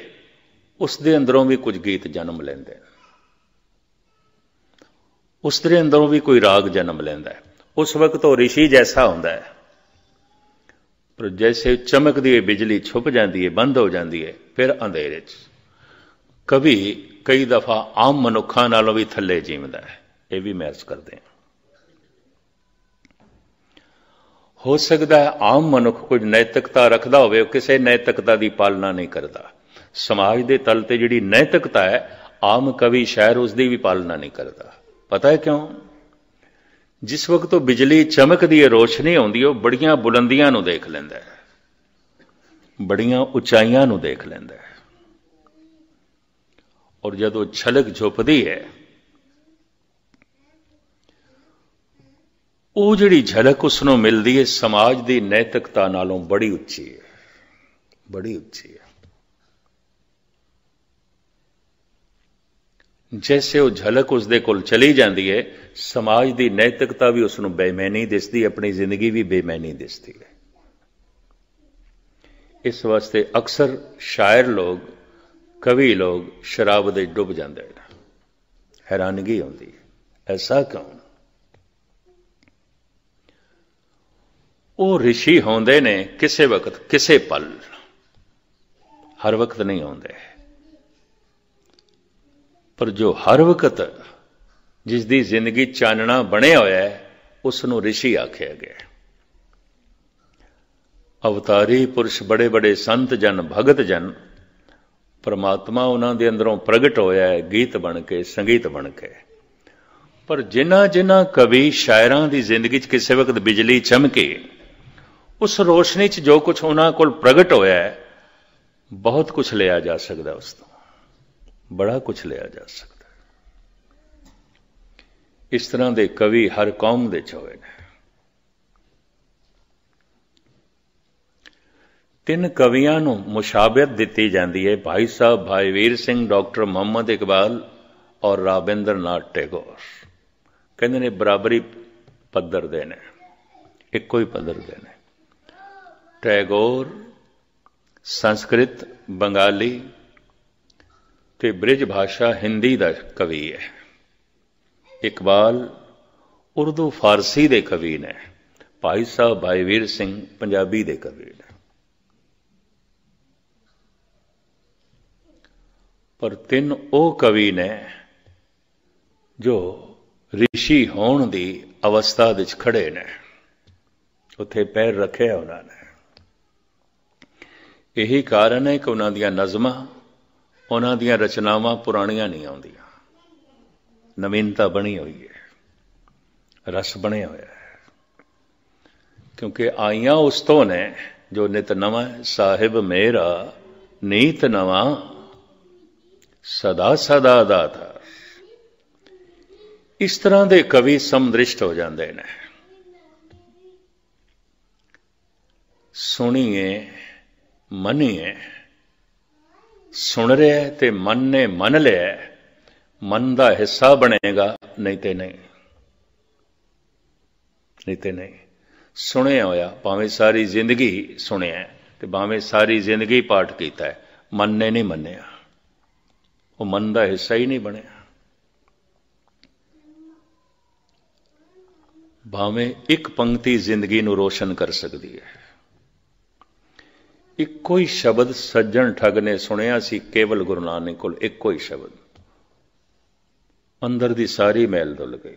उस दे अंदरों भी कुछ गीत जन्म लैंदे हैं, उस दे अंदरों भी कोई राग जन्म लैंदा है। उस वक्त वो ऋषि जैसा हुंदा है, पर जैसे चमकदी है बिजली छुप जाती है, बंद हो जाती है, फिर अंधेरे च। कवि कई दफा आम मनुखा नालों भी थले जीवदा है, ये भी महसूस करते हैं। हो सकता है आम मनुख कुछ नैतिकता रखता हो, किसी नैतिकता की पालना नहीं करता। समाज के तल पर जिहड़ी नैतिकता है, आम कवि शायर उसकी भी पालना नहीं करता। पता है क्यों? जिस वक्त वह बिजली चमकती है, रोशनी आती है, बड़िया बुलंदियां नू देख लेंदा है, बड़िया उचाइयां नू देख लेंदा है। और जब वह झलक झुपदी है, वो जिहड़ी झलक उसनू मिलती है समाज की नैतिकता नालों बड़ी उच्ची है, बड़ी उच्ची है। जैसे वो झलक उसदे कोल चली जाती है, समाज की नैतिकता भी उसनू बेमैनी दिसती, अपनी जिंदगी भी बेमैनी दिसती है। इस वास्ते अक्सर शायर लोग, कवि लोग शराब दे डुब जाते हैं, हैरानगी आती है ऐसा क्यों। वो ऋषि होंदे ने किसे वक्त, किसे पल, हर वक्त नहीं होंदे, पर जो हर वक्त जिस दी जिंदगी चानना बने होया है उसनू ऋषि आख्या गया। अवतारी पुरुष, बड़े बड़े संत जन, भगत जन, परमात्मा उन्हां दे अंदरों प्रगट होया है गीत बन के, संगीत बन के। पर जिन्हां जिन्हां कवि शायरां दी जिंदगी च किसी वक्त बिजली चमकी, उस रोशनी च जो कुछ उन्हां कोल प्रगट होया है बहुत कुछ लिया जा सकदा, उस तों बड़ा कुछ लिया जा सकता है। इस तरह के कवि हर कौम दे होए ने। तीन कवियां नू मुशाबत दिती जाती है, भाई साहब भाई वीर सिंह, डॉक्टर मोहम्मद इकबाल और राबिंद्र नाथ टैगोर। कहते हैं बराबरी पद्धर दे ने, एको ही पद्धर दे ने। टैगोर संस्कृत, बंगाली ते ब्रिज भाषा हिंदी दा कवि है। इकबाल उर्दू फारसी दे कवि ने। भाई साहब भाई वीर सिंह पंजाबी दे कवि ने। पर तीन ओ कवि ने जो ऋषि होण दी अवस्था विच खड़े ने, उत्थे पैर रखे उन्होंने। यही कारण है कि उन्हों दियां नज़मां, उन्हां दियां रचनावां पुराणियां नहीं आउंदियां, नवीनता बनी हुई है, रस बने हुआ है, क्योंकि आइयां उस तो ने जो नित नवां। साहिब मेरा नीत नवां सदा सदा दाता। इस तरह के कवि समदृष्ट हो जाते हैं। सुनिए मनिए, सुन रहा है तो मन ने मन लिया, मन का हिस्सा बनेगा, नहीं तो नहीं, नहीं तो नहीं। सुनिया होया भावें सारी जिंदगी सुनिया तो भावें सारी जिंदगी पाठ किया है, मन ने नहीं मनिया, वो मन का हिस्सा ही नहीं बनिया। भावें एक पंक्ति जिंदगी नू रोशन कर सकती है। इक्को ही शब्द सज्जन ठग ने सुनिया सी केवल गुरु नानक कोल, इक्को ही शब्द, अंदर दी सारी मैल धुल गई।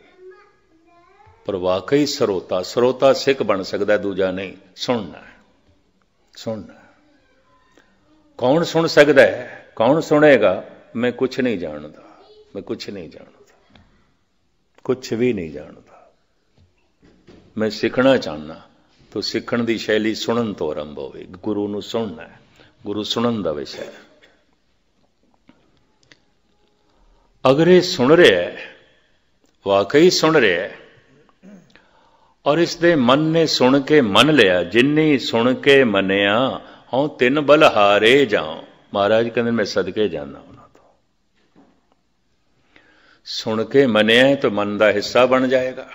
पर वाकई सरोता सरोता सिख बन सकता, दूजा नहीं। सुनना है, सुनना कौन सुन सकता है, कौन सुनेगा। मैं कुछ नहीं जानता, मैं कुछ नहीं जानता, कुछ भी नहीं जानता। मैं सीखना चाहना तो सीखण की शैली सुनन तो आरंभ होवे। गुरु नू सुनना है, गुरु सुनन का विषय है। अगर ये सुन रहा है, वाकई सुन रहा है, और इसके मन ने सुन के मन लिया, जिन्नी सुन के मनिया हूं तिन बल हारे जाओ। महाराज कहते मैं सदके जाना उन्होंने तो। सुन के मनिया तो मन का हिस्सा बन जाएगा।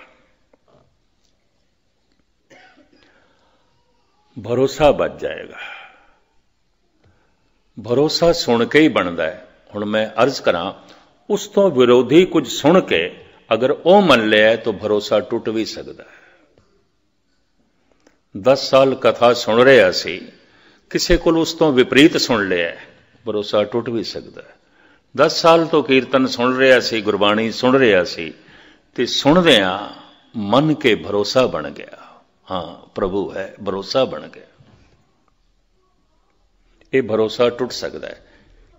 भरोसा बच जाएगा। भरोसा सुन के ही बनता है। हुण मैं अर्ज करा, उस तो विरोधी कुछ सुन के अगर वह मन लिया तो भरोसा टूट भी सकता है। दस साल कथा सुन रहा सी, किसी को उस तो विपरीत सुन लिया, भरोसा टूट भी सकता है। दस साल तो कीर्तन सुन रहा सी, गुरबाणी सुन रहा सी, ते सुनदिया मन के भरोसा बन गया, हाँ प्रभु है, भरोसा बन गया। ये भरोसा टूट सकता है।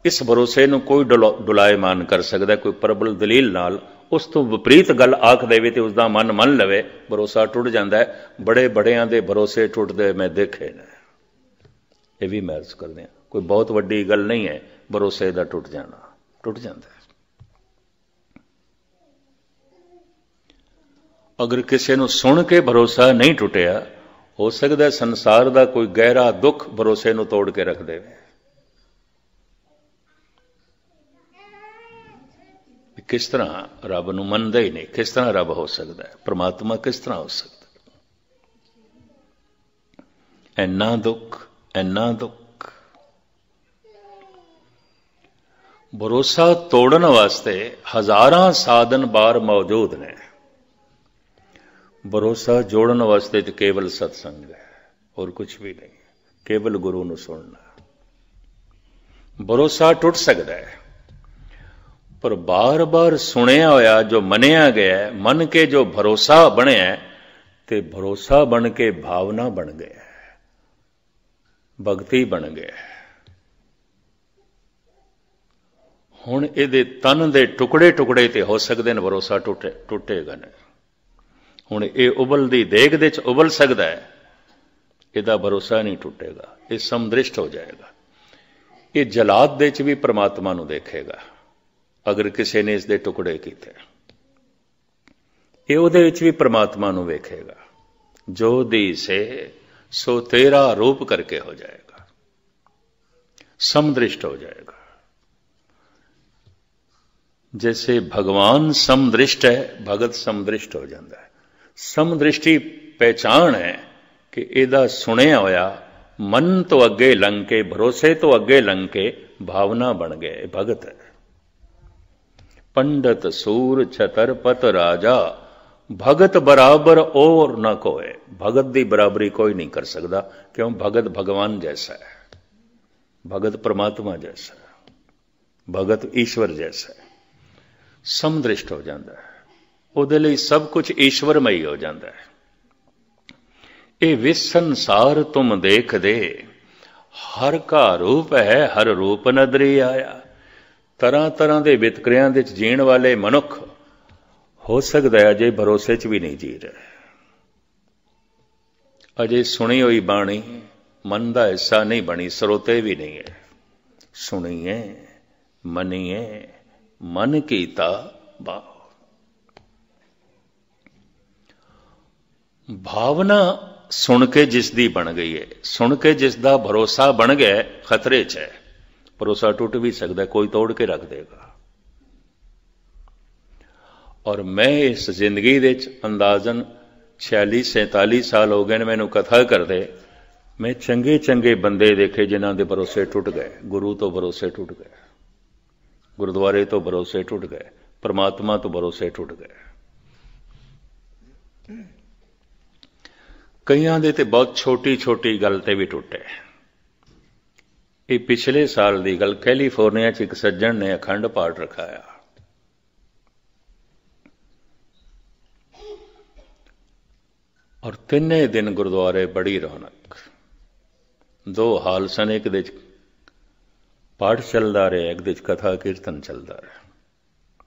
इस भरोसे को कोई डुलाएमान कर सकता है, कोई प्रबल दलील नाल उस तो विपरीत गल आख देवे तो उसका मन मन लवे, भरोसा टुट जाता है। बड़े बड़िया के भरोसे टुटते मैं देखे ने, यह भी मैं अर्ज करते हैं कोई बहुत वड्डी गल नहीं है भरोसे का टुट जाना, टुट जाता है। अगर किसी को सुन के भरोसा नहीं टुटिया, हो सकता है संसार का कोई गहरा दुख भरोसे को तोड़ के रख देवे। किस तरह रब नूं मनदा ही नहीं, किस तरह रब हो सकता है, परमात्मा किस तरह हो सकता है। इन्ना दुख, इन्ना दुख। भरोसा तोड़न वास्ते हजारां साधन बार मौजूद ने, भरोसा जोड़न वास्ते तो केवल सत्संग है, और कुछ भी नहीं, केवल गुरु नूं सुनना। भरोसा टुट सकता है, पर बार बार सुनिया होया जो मनिया गया है, मन के जो भरोसा बने है, ते भरोसा बन के भावना बन गया है, भगती बन गया है। हुण इहदे तन दे टुकड़े टुकड़े ते हो सकदे ने, भरोसा टुटे टुटेगा ने। हुण इह उबलदी देग दे च उबल सकदा है, इहदा भरोसा नहीं टुटेगा, इह समदृष्ट हो जाएगा। इह जलाद दे च भी परमात्मा नूं देखेगा, अगर किसी ने इसके टुकड़े किए, ये उहदे विच भी परमात्मा नूं वेखेगा। जो दी से सो तेरा रूप करके हो जाएगा, समदृष्ट हो जाएगा। जैसे भगवान समदृष्ट है, भगत समदृष्ट हो जाता है। समदृष्टि पहचान है कि इहदा सुनिया होया मन तो अगे लंघ के, भरोसे तो अगे लंघ के भावना बन गए, भगत है। पंडित सूर छतरपत राजा भगत बराबर और न कोई, भगत की बराबरी कोई नहीं कर सकता। क्यों? भगत भगवान जैसा है, भगत परमात्मा जैसा है, भगत ईश्वर जैसा है, समदृष्ट हो जाता है। उसदे लई सब कुछ ईश्वरमयी हो जाता है। ये विस संसार तुम देख दे, हर का रूप है हर रूप नदरी आया। तरह तरह के वितकरियां दे जीण वाले मनुख हो सकता है अजे भरोसे च भी नहीं जी रहे, अजे सुनी हुई बाणी मन का हिस्सा नहीं बनी, सरोते भी नहीं है। सुनिए मनिए मन कीता भाव। भावना सुन के जिसकी बन गई है, सुन के जिसका भरोसा बन गया है, खतरे च है। भरोसा टूट भी सकता है, कोई तोड़ के रख देगा। और मैं इस जिंदगी दे अंदाजन छियालीस सैंतालीस साल हो गए ने मैनू कथा करदे। मैं चंगे चंगे बंदे देखे जिन्हां दे भरोसे टूट गए, गुरु तो भरोसे टूट गए, गुरुद्वारे तो भरोसे टूट गए, परमात्मा तो भरोसे टूट गए। कईयां दे ते बहुत छोटी छोटी गल ते भी टूटे। ये पिछले साल की गल, कैलीफोर्निया एक सज्जन ने अखंड पाठ रखाया। और तिने दिन गुरुद्वारे बड़ी रौनक, दो हाल सन, एक दे पाठ चलता रहा, एक दे कथा कीर्तन चलता रहा।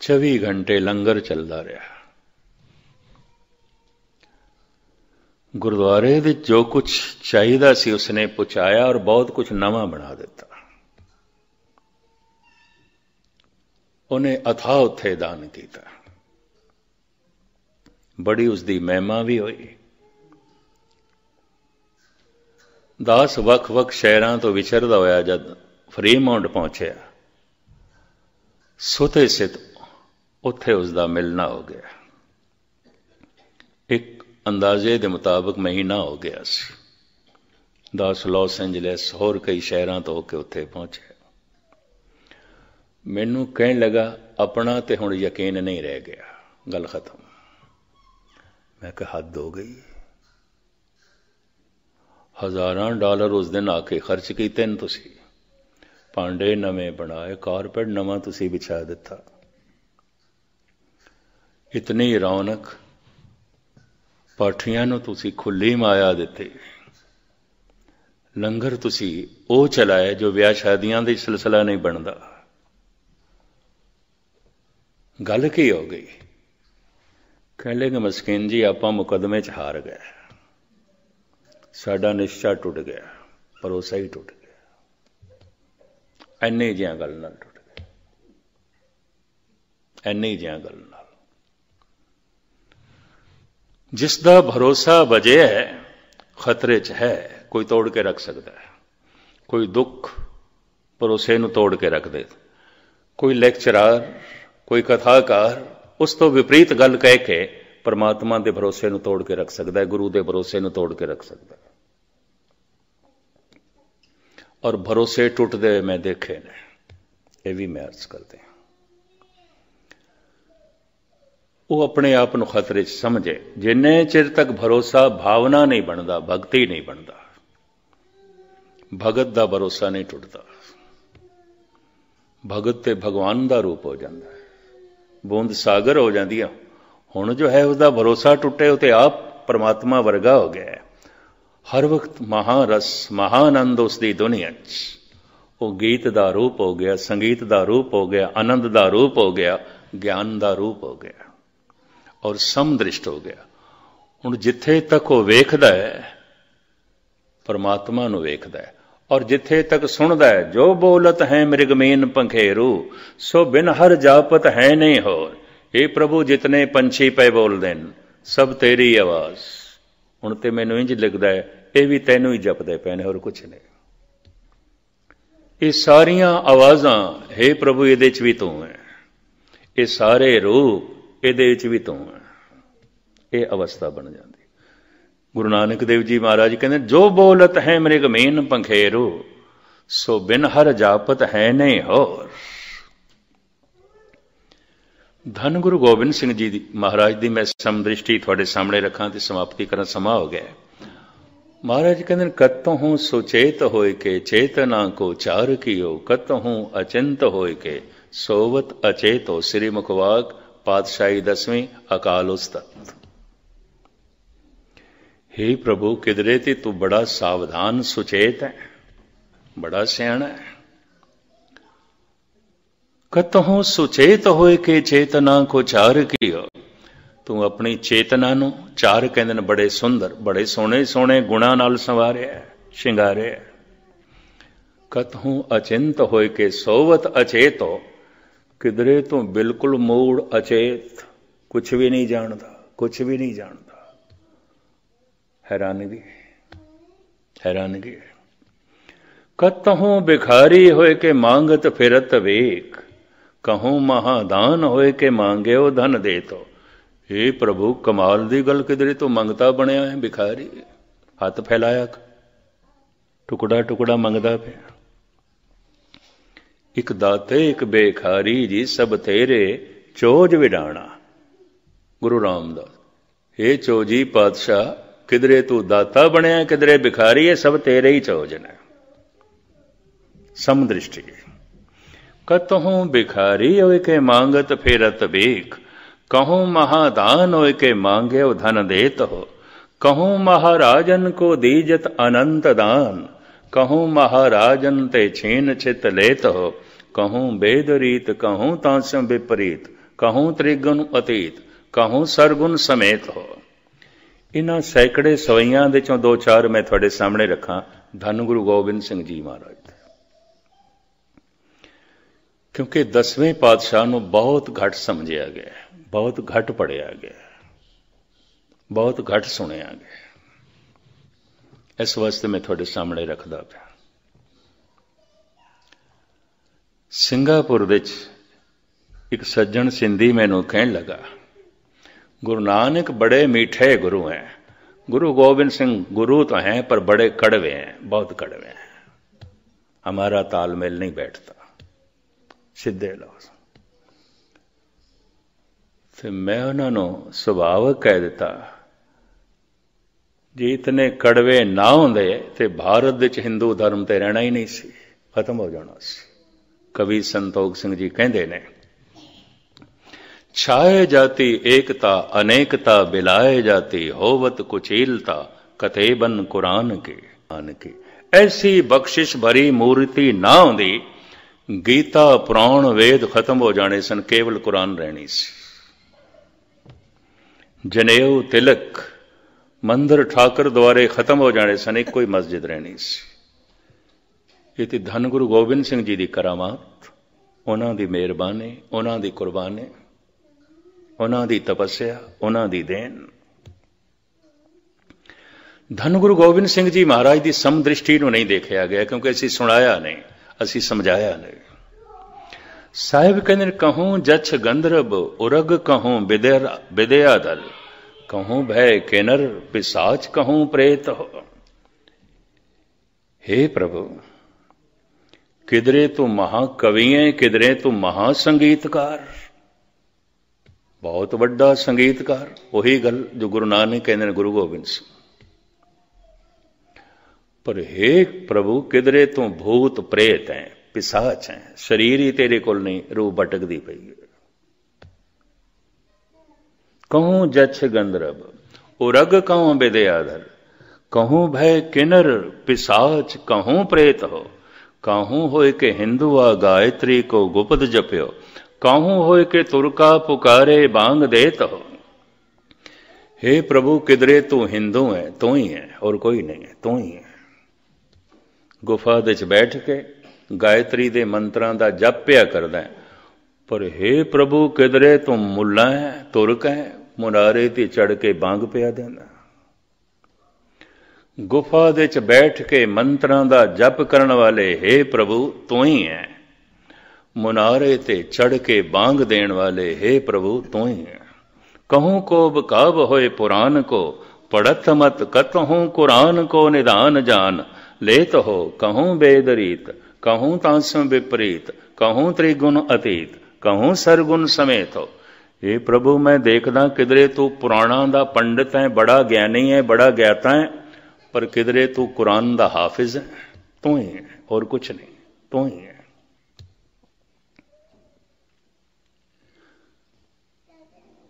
चौबी घंटे लंगर चलता रहा। गुरुद्वारे दे जो कुछ चाहिदा सी उसने पहुंचाया, और बहुत कुछ नवा बना दिता। उन्हें अथा उत्थे दान किया, बड़ी उसकी महिमा भी हुई। दास वख वख शहरां तो विचरदा होया जद फ्रीमाउंट पहुंचया, सुते सित उत्थे उसका मिलना हो गया। एक अंदाजे के मुताबिक महीना हो गया सी। दास लॉस एंजलिस होर कई शहरों तो होकर उत्थे पहुंचे। मैनू कहन लगा अपना तो हुण यकीन नहीं रह गया, गल खत्म। मैं कहा हद हो गई, हजारां डॉलर उस दिन आके खर्च किए ने तुसीं, भांडे नवे बनाए, कारपेट नवा तुसीं बिछा दिता, इतनी रौनक, पाठियां नूं तुसीं खुली माया दिती, लंगर तुसीं ओ चलाया जो विआह शादियां दा सिलसिला नहीं बनता। गल की हो गई? कह लगे मस्कीन जी आपां मुकदमे च हार गए, साडा निश्चा टुट गया, भरोसा ही टुट गया। इन्नी जिया गल नाल टुट गया, इन्नी जिया गल नाल। जिस दा भरोसा बजे है खतरे च है, कोई तोड़ के रख सकता है। कोई दुख भरोसे नूं तोड़ के रख दे, कोई लैक्चरार, कोई कथाकार उस तो विपरीत गल कह के परमात्मा के भरोसे नूं तोड़ के रख सकता है, गुरु के भरोसे नूं तोड़ के रख सकता है। और भरोसे टुटते दे मैं देखे ने, यह भी मैं अर्ज करते हैं। वो अपने आप को खतरे च समझे। जिन्ने चिर तक भरोसा भावना नहीं बनता, भगती नहीं बनता, भगत का भरोसा नहीं टुटता। भगत ते भगवान का रूप हो जाता है, बूंद सागर हो जाती है। हुण जो है उसका भरोसा टुटे, उते आप परमात्मा वर्गा हो गया है। हर वक्त महारस महानंद उसकी दुनिया च। वो गीत का रूप हो गया, संगीत का रूप हो गया, आनंद का रूप हो गया, ज्ञान का रूप हो गया और समदृष्ट हो गया। हुण जिथे तक वो वेखदा है परमात्मा नूं वेखदा है, और जिथे तक सुनता है जो बोलत है मृगमीन पंखेरू सो बिन हर जापत है नहीं होर। ये प्रभु जितने पंछी पे बोल देन सब तेरी आवाज। हुण ते मैनूं इंज लगदा है ये भी तैनूं ही जपदे पए ने, और कुछ नहीं। ये सारियां आवाजां हे प्रभु इहदे च भी तूं है, ये सारे रूप इहदे च भी तूं है। ये अवस्था बन जाती। गुरु नानक देव जी महाराज कहते जो बोलत है मृगमीन पंखेरू सो बिन हर जापत है नहीं होर। धन गुरु गोबिंद सिंह जी महाराज की मैं समदृष्टि थोड़े सामने रखा तो समाप्ति करना समा हो गया। महाराज कहते कत हूँ सुचेत होय के चेतना को चार कियो, कत हूँ अचिंत होय के सोवत अचेतो। श्री मुखवाक पातशाही दसवीं अकाल उस्तत। हे प्रभु किधरे थे तू बड़ा सावधान सुचेत है, बड़ा सियाणा है। कतहों सुचेत होए के चेतना को चार कियो। तू अपनी चेतना नू चार कहंदे बड़े सुंदर बड़े सोने सोने गुणा नाल संवारिया है, शिंगारिया है। कतहों अचिंत होए के सोवत अचेतो। किधरे तू बिल्कुल मूड़ अचेत, कुछ भी नहीं जानता, कुछ भी नहीं जानता। हैरानगी हैरानगी। कतहूं भिखारी होए के मांगत फिरत वेक, कहूं महादान होए के मांगे हो धन दे तो। हे प्रभु कमाल दी गल, किधरे तो मंगता बनया है भिखारी, हाथ फैलाया टुकड़ा टुकड़ा मंगता पे। एक दाते एक बेखारी जी सब तेरे चोज विडाणा। गुरु रामदास हे चोजी पातशाह, किधरे तू दाता बनया किधरे भिखारी है, सब तेरे ही चोजन है। समदृष्टि। कतहूं भिखारी होए के मांगत फेरत बेख, कहूं महादान होए के मांगे हो धन देत हो। कहूं महाराजन को दीजत अनंत दान, कहूं महाराजन ते छीन छित लेत हो। कहूं बेद रीत कहूं तांसों विपरीत, कहूं त्रिगुण अतीत कहूं सरगुण समेत हो। इन्हां सैकड़े सवैयां दे चों दो चार मैं थोड़े सामने रखा। धन गुरु गोबिंद सिंह जी महाराज क्योंकि दसवें पातशाह नूं बहुत घट समझिया गया, बहुत घट पढ़िया गया, बहुत घट सुनिया गया। इस वास्ते मैं थोड़े सामने रखदा पिया। सिंगापुर दे च एक सज्जन सिंधी मैनूं कहण लगा, गुरु नानक बड़े मीठे गुरु हैं, गुरु गोबिंद सिंह गुरु तो हैं पर बड़े कड़वे हैं, बहुत कड़वे हैं, हमारा तालमेल नहीं बैठता। सीधे लफ्ज़ फिर मैं उन्होंने सुभाव कह दिता, जी इतने कड़वे ना होंदे तो भारत हिंदू धर्म ते रहना ही नहीं सी, खत्म हो जाना सी। कवि संतोख सिंह जी कहते हैं, छाए जाती एकता अनेकता बिलाए जाती होवत कुचीलता, कतेबन कुरान के आन की। ऐसी बख्शिश भरी मूर्ति ना होंदी गीता पुराण वेद खत्म हो जाने सन, केवल कुरान रहनी सी। जनेऊ तिलक मंदिर ठाकर द्वारे खत्म हो जाने सन, एक कोई मस्जिद रहनी सी। ये धन गुरु गोबिंद सिंह जी की करामात, उन्हां दी मेहरबानी, उन्हां दी कुर्बानी, उन्हां दी तपस्या, उन्हां दी देन। धन गुरु गोबिंद सिंह जी महाराज की समदृष्टि नहीं देखा गया, क्योंकि असी सुनाया नहीं, असी समझाया नहीं। साहिब कहने कहूं जच्छ गंधर्व उरग, कहूं विद्या दल, कहूं भय केनर पिसाच, कहूं प्रेत हो। हे प्रभु, किधरे तो महाकविए, किधरे तो महासंगीतकार, बहुत बड़ा संगीतकार। वही गल जो गुरु नानक कहने गुरु गोबिंद सिंह। पर हे प्रभु, किधरे तू भूत प्रेत है, पिशाच है, शरीर ही तेरे कोल नहीं, रूह भटकदी पई। कहूं जच्छ गंधर्व उरग, कहूं बेदयाधर, कहूं भय किन्नर पिशाच, कहूं प्रेत हो। कहूं होए के हिंदुआ गायत्री को गुप्त जप्यो, कहूं होए के तुरका पुकारे बांग देत हो। हे प्रभु, किधरे तू हिंदू है, तू ही है और कोई नहीं है, तू ही है। गुफा दे बैठ के गायत्री दे मंत्रां दा जप पिया करदा है। पर हे प्रभु, किधरे तू मुल्ला है, तुरक है, मुनारे ते चढ़ के बांग पिया देंदा। गुफा दे बैठ के मंत्रां दा जप करन वाले हे प्रभु तू ही है, मुनारे ते चढ़ के बांग देण वाले हे प्रभु तू ही है। कहूं को बकाब होए पुराण को, पढ़त मत कतहूं कुरान को, निदान जान लेत हो। कहूं बेदरीत, कहूं तांसम विपरीत, कहूं त्रिगुण अतीत, कहूं सरगुण समेत हो। ये प्रभु, मैं देखदा किधरे तू पुराणा दा पंडित है, बड़ा ज्ञानी है, बड़ा ज्ञाता है, पर किधरे तू कुरान दा हाफिज है, तू ही है और कुछ नहीं, तू ही है।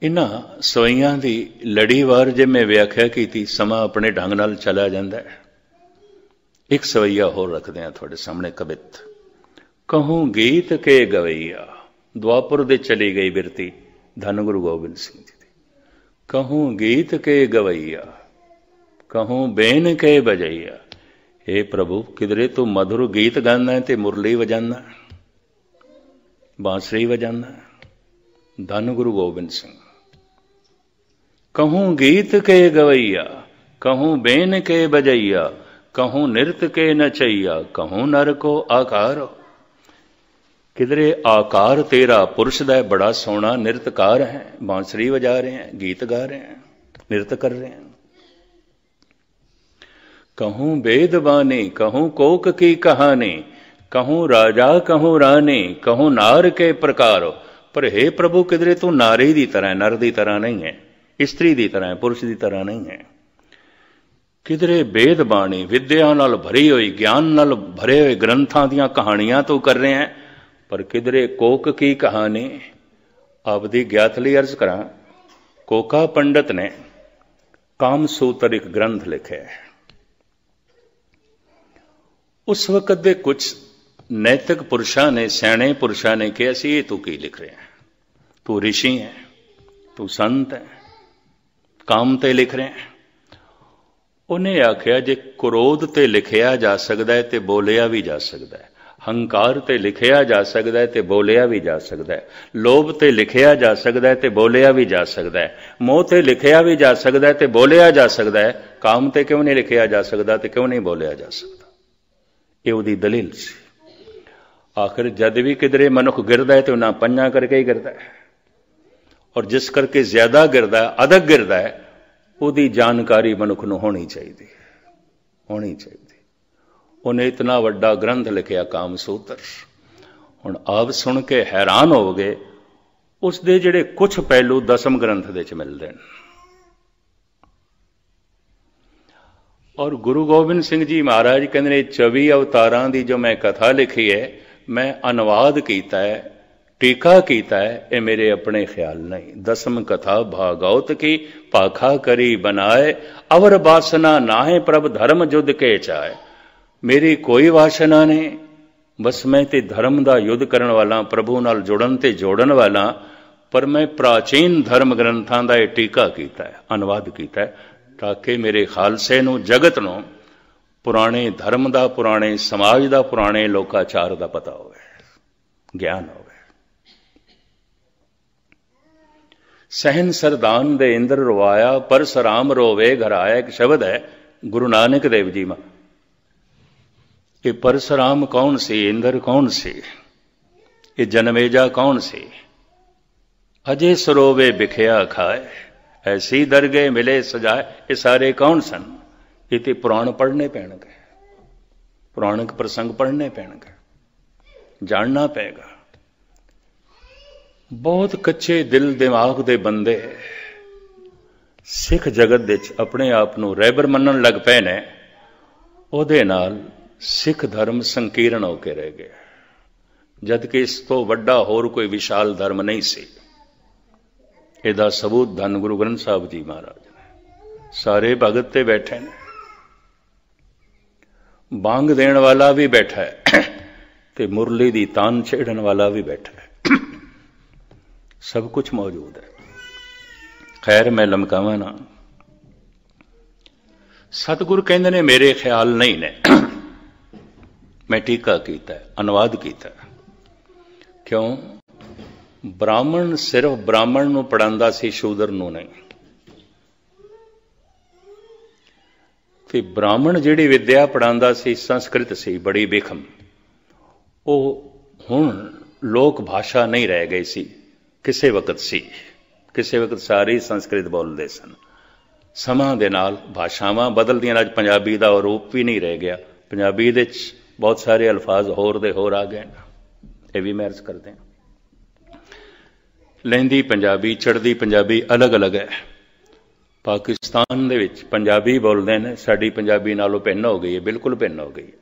इन्हां सवैयां दी लड़ीवार जे मैं व्याख्या कीती, समा अपने ढंग नाल चला जांदा है। एक सवैया होर रखते हैं थोड़े सामने, कवित। कहूं गीत के गवैया, द्वापुर दे चली गई बिरती, धन गुरु गोबिंद सिंह जी। कहूं गीत के गवैया, कहूं बेन के बजैया। हे प्रभु, किधरे तू मधुर गीत गाना है ते मुरली वजाना, बांसुरी वजाना, धन गुरु गोबिंद सिंह। कहूं गीत के गवैया, कहूं बेन के बजैया, कहूं नृत्य के नचैया, कहूं नर को आकार। किधरे आकार तेरा पुरुष दा, बड़ा सोना नृत्यकार है, बांसुरी बजा रहे हैं, गीत गा रहे हैं, नृत्य कर रहे हैं। कहूं बेद बानी, कहूं कोक की कहानी, कहूं राजा कहूं रानी, कहूं नार के प्रकार। पर हे प्रभु, किधरे तू नारी दी तरह है, नर दी तरह नहीं है, स्त्री दी तरह है, पुरुष दी तरह नहीं है। किधरे वेद बाणी, विद्या नाल भरी हुई, ज्ञान नाल भरे हुए ग्रंथां दियां कहानियां तो कर रहे हैं, पर किधरे कोक की कहानी। आपदी ज्ञात लई अर्ज करा, कोका पंडित ने कामसूत्र एक ग्रंथ लिखे है। उस वक्त दे कुछ नैतिक पुरुषां ने, सियाणे पुरुषां ने कहा सी, ये तू की लिख रहे हैं, तू ऋषि है, तू संत है, काम ते लिख रहे हैं। उन्हें आख्या जे क्रोध ते लिखया जा सकदा है ते बोलिया भी जा सकदा है, हंकार ते लिखया जा सकदा है ते बोलिया भी जा सकदा है, लोभ ते लिखया जा सकदा है ते बोलिया भी जा सकदा है, मोह ते लिखया भी जा सकदा है ते बोलिया जा सकदा है, काम ते क्यों नहीं लिखया जा सकदा ते क्यों नहीं बोलिया जा सकदा। ये उहदी दलील सी। आखिर जद भी किधरे मनुख गिरदा है तो ना पंजा करके ही गिरदा है, और जिस करके ज्यादा गिरदा है, अधिक गिरदा है, ਉਹਦੀ जानकारी मनुख ਨੂੰ होनी चाहिए, होनी चाहिए। उन्हें इतना ਵੱਡਾ ग्रंथ लिखिया कामसूत्र। ਹੁਣ आप सुन के हैरान हो गए। उस ਦੇ ਜਿਹੜੇ कुछ पहलू दसम ग्रंथ ਦੇ ਚ ਮਿਲਦੇ ਨੇ। और गुरु गोबिंद सिंह जी महाराज ਕਹਿੰਦੇ ਨੇ चौबी अवतारां की जो मैं कथा लिखी है, मैं अनुवाद किया है, टीका कीता है, ये मेरे अपने ख्याल नहीं। दसम कथा भागवत की पाखा करी बनाए, अवर वासना नाहे प्रभ धर्म जुद के चाहे। मेरी कोई वासना नहीं, बस मैं ते धर्म दा युद्ध करन वाला, प्रभु नाल जुड़न ते जोड़न वाला, पर मैं प्राचीन धर्म ग्रंथां दा इह टीका कीता है, अनुवाद कीता है, ताकि मेरे खालसे नूं, जगत नूं पुराने धर्म दा, पुराने समाज दा, पुराने लोकाचार दा पता होवे, ज्ञान होवे। सहन सरदान दे इंद्र रोवाया, परस राम रोवे घर आया। एक शब्द है गुरु नानक देव जी मां, ये परसराम कौन सी, इंद्र कौन सी, ये जन्मेजा कौन सी। अजे सरोवे बिखया खाए, ऐसी दरगे मिले सजाए, ये सारे कौन सन। ये तो पुराण पढ़ने पैणगे, पुराणिक प्रसंग पढ़ने पैणगे, जानना पेगा। बहुत कच्चे दिल दिमाग दे बंदे सिख जगत दे च अपने आप नूं रैबर मनन लग पए ने, उहदे नाल सिख धर्म संकीर्ण होकर रह गया, जबकि इस तो वड्डा होर कोई विशाल धर्म नहीं सी। इहदा सबूत धन गुरु ग्रंथ साहब जी महाराज ने, सारे भगत ते बैठे ने, बांग देण वाला भी बैठा है ते मुरली दी तान छेड़न वाला भी बैठा है, सब कुछ मौजूद है। खैर मैं लमकावा ना, सतगुरु कहंदे ने मेरे ख्याल नहीं ने, मैं टीका कीता है, अनुवाद कीता है। क्यों? ब्राह्मण सिर्फ ब्राह्मण नूं पढ़ांदा सी, शूदर नूं नहीं। ते ब्राह्मण जिहड़ी विद्या पढ़ांदा सी, संस्कृत सी, बड़ी बेखम, ओह हुण लोक भाषा नहीं रह गई सी। किसे वक्त सी, किसे वक्त सारी संस्कृत बोलते सन। समां दे नाल भाषावां बदलदियां, अज पंजाबी दा ओह रूप भी नहीं रह गया। पंजाबी दे च बहुत सारे अल्फाज होर दे होर आ गए न, ये भी मैं अर्ज करदे हां। लैंदी पंजाबी, चढ़दी पंजाबी अलग अलग है। पाकिस्तान दे विच पंजाबी बोलदे ने, साडी पंजाबी नालों भिन्न हो गई है, बिल्कुल भिन्न हो गई है।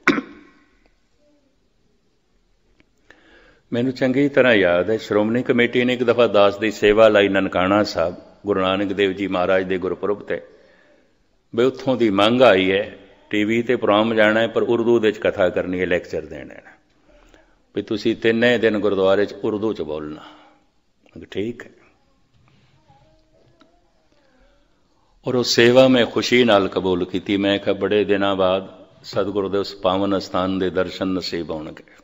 मैनू चंगी तरह याद है, श्रोमणी कमेटी ने एक दफ़ा दास की सेवा लाई ननकाणा साहब, गुरु नानक देव जी महाराज के गुरपुरब ते। भी उत्थों की मंग आई है, टीवी ते प्रोग्राम जाना है, पर उर्दू दे कथा करनी है, लैक्चर देना है, भी तुसी तिन्ने दिन गुरुद्वारे उर्दू च बोलना। ठीक है। और उस सेवा मैं खुशी नाल कबूल की। मैं कहा बड़े दिनों बाद सतगुरु दे उस पावन अस्थान के दर्शन नसीब होणगे।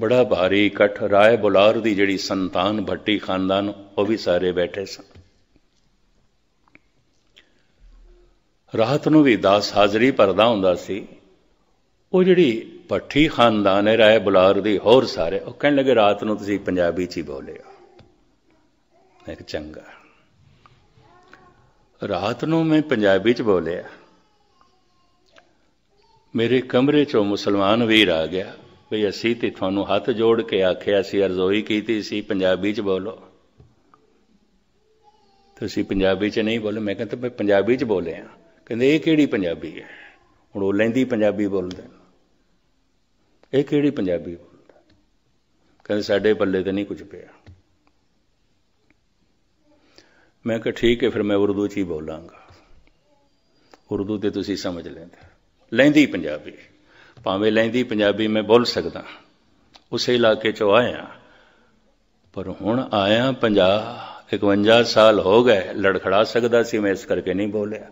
बड़ा भारी इकट्ठ, राय बुलार दी जिहड़ी संतान, भट्टी खानदान, वह भी सारे बैठे सन। रात नूं भी दास हाजरी भरदा हुंदा सी। वह जिहड़ी भट्टी खानदान है राय बुलार दी, होर सारे वह कहण लगे रात नूं तुसीं पंजाबी च ही बोलिया। मैं कहा चंगा। रात नूं मैं पंजाबी च बोलिया। मेरे कमरे चों मुसलमान वीर आ गया, भई असी ते तुहानू हथ जोड़ के आखिया सी, अर्जोई कीती सी पंजाबी च बोलो, तुसीं पंजाबी च नहीं बोलो। मैं कहता मैं पंजाबी च बोलिया। कहंदे इह किहड़ी पंजाबी है, हुण ओह लैंदी पंजाबी बोलदे, इह किहड़ी पंजाबी बोलदा। कहंदे साडे पल्ले ते नहीं कुछ पिया। मैं कहा ठीक है, फिर मैं उर्दू च ही बोलांगा, उर्दू ते तुसीं समझ लैंदे। लैंदी पंजाबी, भावें लैंदी पंजाबी मैं बोल सकदा, उस इलाके चो आया, पर हुण आया पंजाह इकवंजा साल हो गए, लड़खड़ा सकदा सी मैं, इस करके नहीं बोलिया।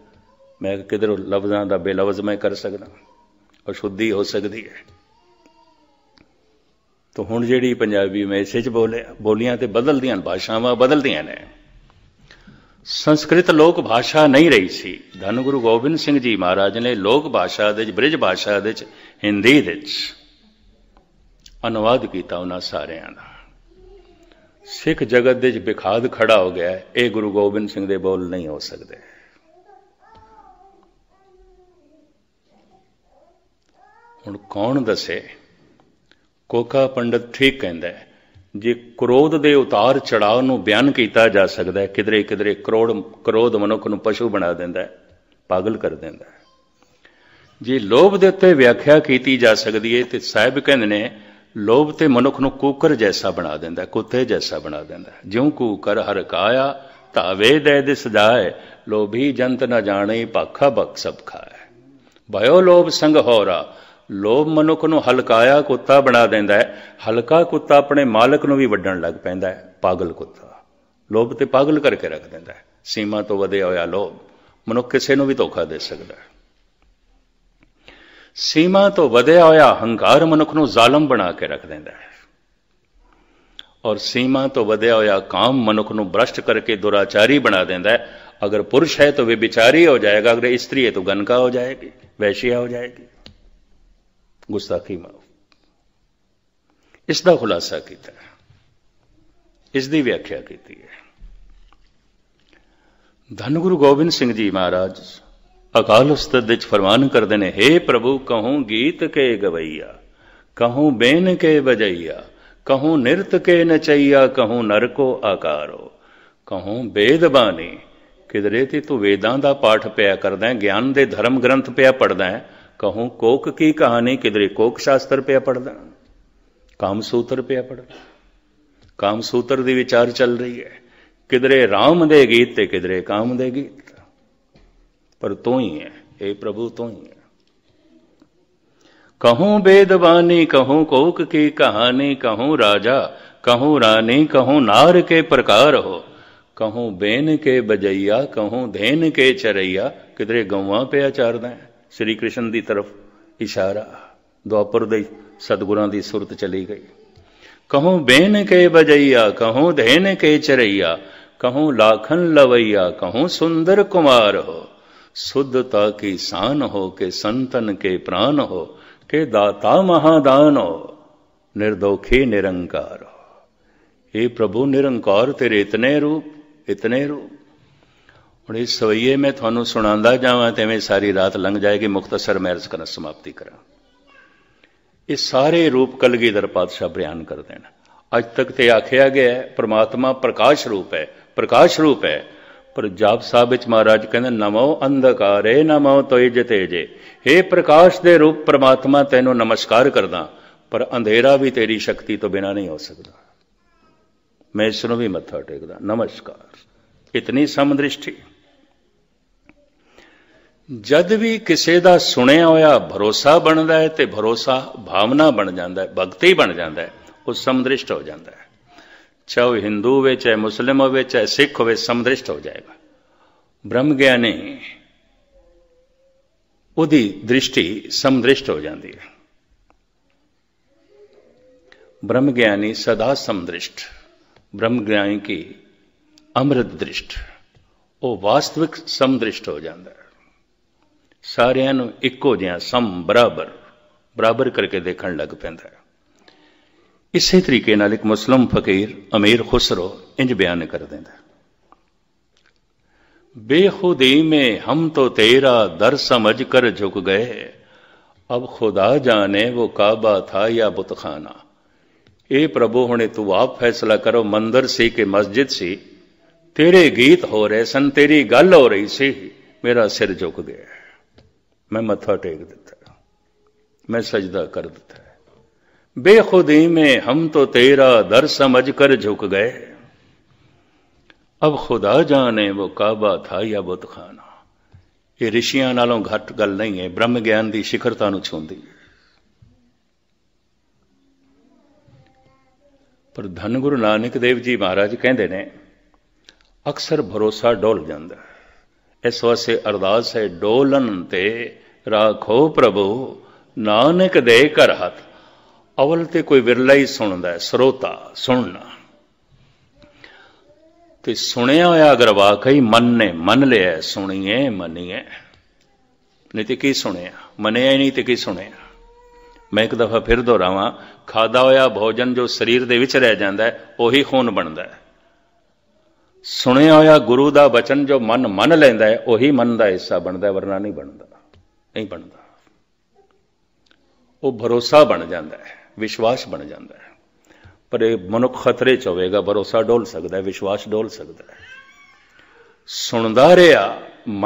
मैं किधरों लफ्जां दा बेलफ्ज मैं कर सकदा, अशुद्धि हो सकदी है। तो हुण जिहड़ी पंजाबी मैं इस च बोलिया, बोलियां ते बदलदियां, भाषावां बदलदियां ने। संस्कृत लोक भाषा नहीं रही सी। धन गुरु गोबिंद सिंह जी महाराज ने लोक भाषा दे, ब्रिज भाषा दे, हिंदी दे अनुवाद किया उन्हां सारियां दा। सिख जगत दे बिखाद खड़ा हो गया, ये गुरु गोबिंद सिंह दे बोल नहीं हो सकते। हुण कौन दसे? कोका पंडित ठीक कहंदा है, जे क्रोध दे उतार चढ़ाव नूं बयान किया जा सकता है, किधरे किधरे क्रोध क्रोध मनुख नूं पशु बना देंदा है, पागल कर देंदा है। जे लोभ दे उत्ते व्याख्या की जा सकती है, तो साहिब कहंदे ने लोभ तो मनुख नूं कूकर जैसा बना देंदा है, कुत्ते जैसा बना देंदा है। ज्यों कूकर हरकाया तावे दे दे सजाए, लोभी जंत न जाने पाखा बक सब खाए। भयो लोभ संग होरा लोभ मनुख नूं हलकाया कुत्ता बना देंदा है। हलका कुत्ता अपने मालक नूं भी वड्डण लग पैंदा है। पागल कुत्ता लोभ ते पागल करके रख देंदा है। सीमा तो वधिया होया लोभ मनुख किसी नूं भी धोखा दे सकदा है। सीमा तो वधिया होया हंकार मनुख नूं जालम बना के रख देंदा है। और सीमा तो वधिया होया काम मनुख नूं भ्रष्ट करके दुराचारी बना देंदा है। अगर पुरुष है तो वे विचारी हो जाएगा, अगर स्त्री है तो गनका हो जाएगी, वैश्या हो जाएगी। गुस्ताखी माफ, इसका खुलासा किया, इसकी व्याख्या की है। धन गुरु गोबिंद सिंह जी महाराज अकाल उस्तत फरमान करते हैं, हे प्रभु कहूं गीत के गवैया, कहूं बेन के बजैया, कहूं नृत के नचैया, कहूं नर को आकारो, कहूं वेद बानी। किधरे ती तू वेदां दा पाठ पिया करदा है, ज्ञान दे धर्म ग्रंथ पिया पढ़दा है। कहूं कोक की कहानी, किधरे कोक शास्त्र पिया पढ़दा, कामसूत्र पिया पढ़दा, कामसूत्र दी विचार चल रही है। किधरे राम दे गीत ते किधरे काम दे गीत, पर तू ही है हे प्रभु, तू ही है। कहूं बेदबानी, कहूं कोक की कहानी, कहूं राजा, कहूं रानी, कहूं नार के प्रकार हो, कहूं बेन के बजैया, कहूं धेन के चरैया। किधरे गौवां पे आचारदा है, श्री कृष्ण की तरफ इशारा, द्वापर दे सतगुरां दी सुरत चली गई। कहूं बेन के बजैया, कहूं धेन के चरैया, कहूं लाखन लवैया, कहूं सुंदर कुमार हो, शुद्धता की शान हो, के संतन के प्राण हो, के दाता महादान हो, निर्दोखी निरंकार हो। हे प्रभु निरंकार तेरे इतने रूप, इतने रूप। और इस सवैये में थानू सुनांदा जावां ते मैं सारी रात लंघ जाएगी। मुख्तसर मैं अर्ज करना समाप्ति करा। इस सारे रूप कलगीधर पातशाह बयान कर देना। अज तक तो आख्या गया है परमात्मा प्रकाश रूप है, प्रकाश रूप है, पर जाप साहब विच महाराज कहंदे नमो अंधकारे नमो तोय जते जे। हे प्रकाश दे रूप परमात्मा तेनों नमस्कार करदा, पर अंधेरा भी तेरी शक्ति तो बिना नहीं हो सकता। मैं इसनों भी मत्था टेकदा। नमस्कार। इतनी समदृष्टि। जद भी किसी का सुनिया होया भरोसा बनता है तो भरोसा भावना बन जाता है, भगती बन जाता है, उस समदृष्ट हो जाता है। चाहे वह हिंदू हो, चाहे मुस्लिम हो, चाहे सिख हो, समदृष्ट हो जाएगा। ब्रह्म ज्ञानी उदी दृष्टि समदृष्ट हो जाती है। ब्रह्म ज्ञानी सदा समदृष्ट, ब्रह्म ज्ञानी की अमृत दृष्ट, वो वास्तविक समदृष्ट हो जाता है। सारियां नूं इक्को जिहा सम बराबर बराबर करके देखण लग पैंदा है। इसी तरीके नाल एक मुस्लिम फकीर अमीर खुसरो इंज बयान कर देंदा, बेखुदी में हम तो तेरा दर समझ कर झुक गए, अब खुदा जाने वो काबा था या बुतखाना। ए प्रभु हुणे तू आप फैसला करो, मंदिर सी के मस्जिद सी, तेरे गीत हो रहे सन, तेरी गल हो रही सी, मेरा सिर झुक गया, मैं मत्था टेक दिता, मैं सजदा कर दिता। बेखुदी में हम तो तेरा दर समझ कर झुक गए, अब खुदा जाने वो काबा था या बुतखाना। ये ऋषियां नालों घट गल नहीं है, ब्रह्म ज्ञान की शिखरता नूं छूंदी है। पर धन गुरु नानक देव जी महाराज कहते हैं अक्सर भरोसा डोल जाता है। इस वास्ते अरदास है, डोलन ते राखो प्रभु नानक दे कर हथ। अवल ते कोई विरला ही सुनता है, स्रोता सुनना ते सुनिया होया। अगर वाकई मन ने मन लिया, सुनिए मनिए, नहीं तो की सुनिया, मनिया ही नहीं तो की सुनिया। मैं एक दफा फिर दोहरावां, खादा होया भोजन जो शरीर दे विच रह जांदा है उही खून बनता है। सुनिया होया गुरु दा वचन जो मन मन लैंदा है उही मन दा हिस्सा बनता है, वरना नहीं बनता, नहीं बनता। वो भरोसा बन जाता है, विश्वास बन जाता है। पर मनुख खतरे च होवेगा, भरोसा डोल सकता है, विश्वास डोल सकता है। सुनदा रहा,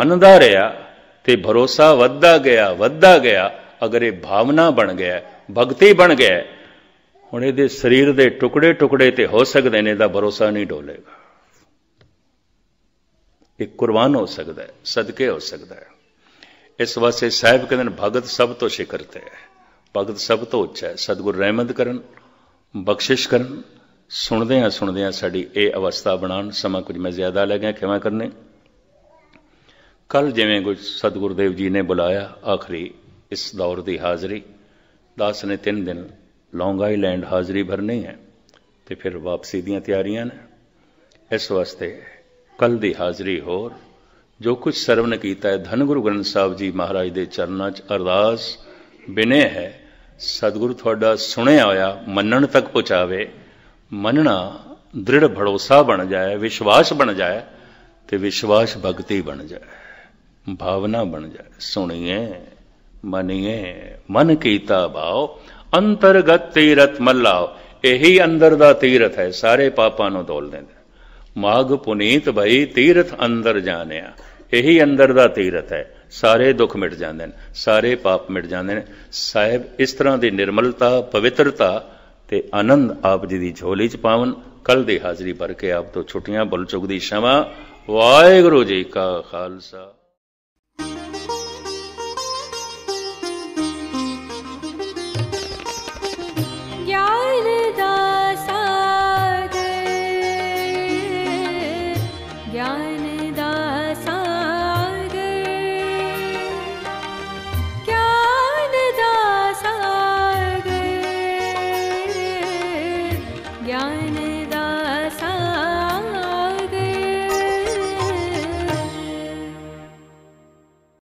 मनदा रहा ते भरोसा वधदा गया, वधदा गया। अगर ये भावना बन गया, भगती बन गया, हुण इहदे शरीर दे टुकड़े टुकड़े ते हो सकदे ने, इहदा भरोसा नहीं डोलेगा। ये कुर्बान हो सकता है, सदके हो सकता है। इस वास्ते साहिब कहंदे भगत सब तो शिखर ते है, भगत सब तो उच्च है। सतगुर रहमत करन, बख्शिश करन। सुनदियां सुनदियां साडी यह अवस्था बनान। समा कुछ मैं ज्यादा लै गया खिमा करने। कल जिवें कुछ सतगुरुदेव जी ने बुलाया आखिरी इस दौर की हाजिरी, दास ने तीन दिन लॉन्ग आईलैंड हाजिरी भरनी है तो फिर वापसी दियां तैयारियां ने। इस वास्ते कल की हाजिरी होर जो कुछ सरव ने किया है धन गुरु ग्रंथ साहब जी महाराज के चरणों च अरदास बिने है सतगुरु थोड़ा सुनिया होया मनन तक पहुँचावे। मनना दृढ़ भरोसा बन जाए, विश्वास बन जाए तो विश्वास भक्ति बन जाए, भावना बन जाए। सुनिए मनिए मन कीता भाव अंतरगत तीरथ मल्लाओ। यही अंदर दा तीरथ है, सारे पापा नु धोल देंदा। माघ पुनीत भई तीरथ अंदर जानिया। यही अंदर दा तीरथ है, सारे दुख मिट जाते हैं, सारे पाप मिट जाते हैं। साहिब इस तरह की निर्मलता, पवित्रता ते आनंद आप जी की झोली च पावन। कल दी हाजरी भर के आप तो छुट्टियां, भुल चुक दी क्षमा। वाहेगुरु जी का खालसा।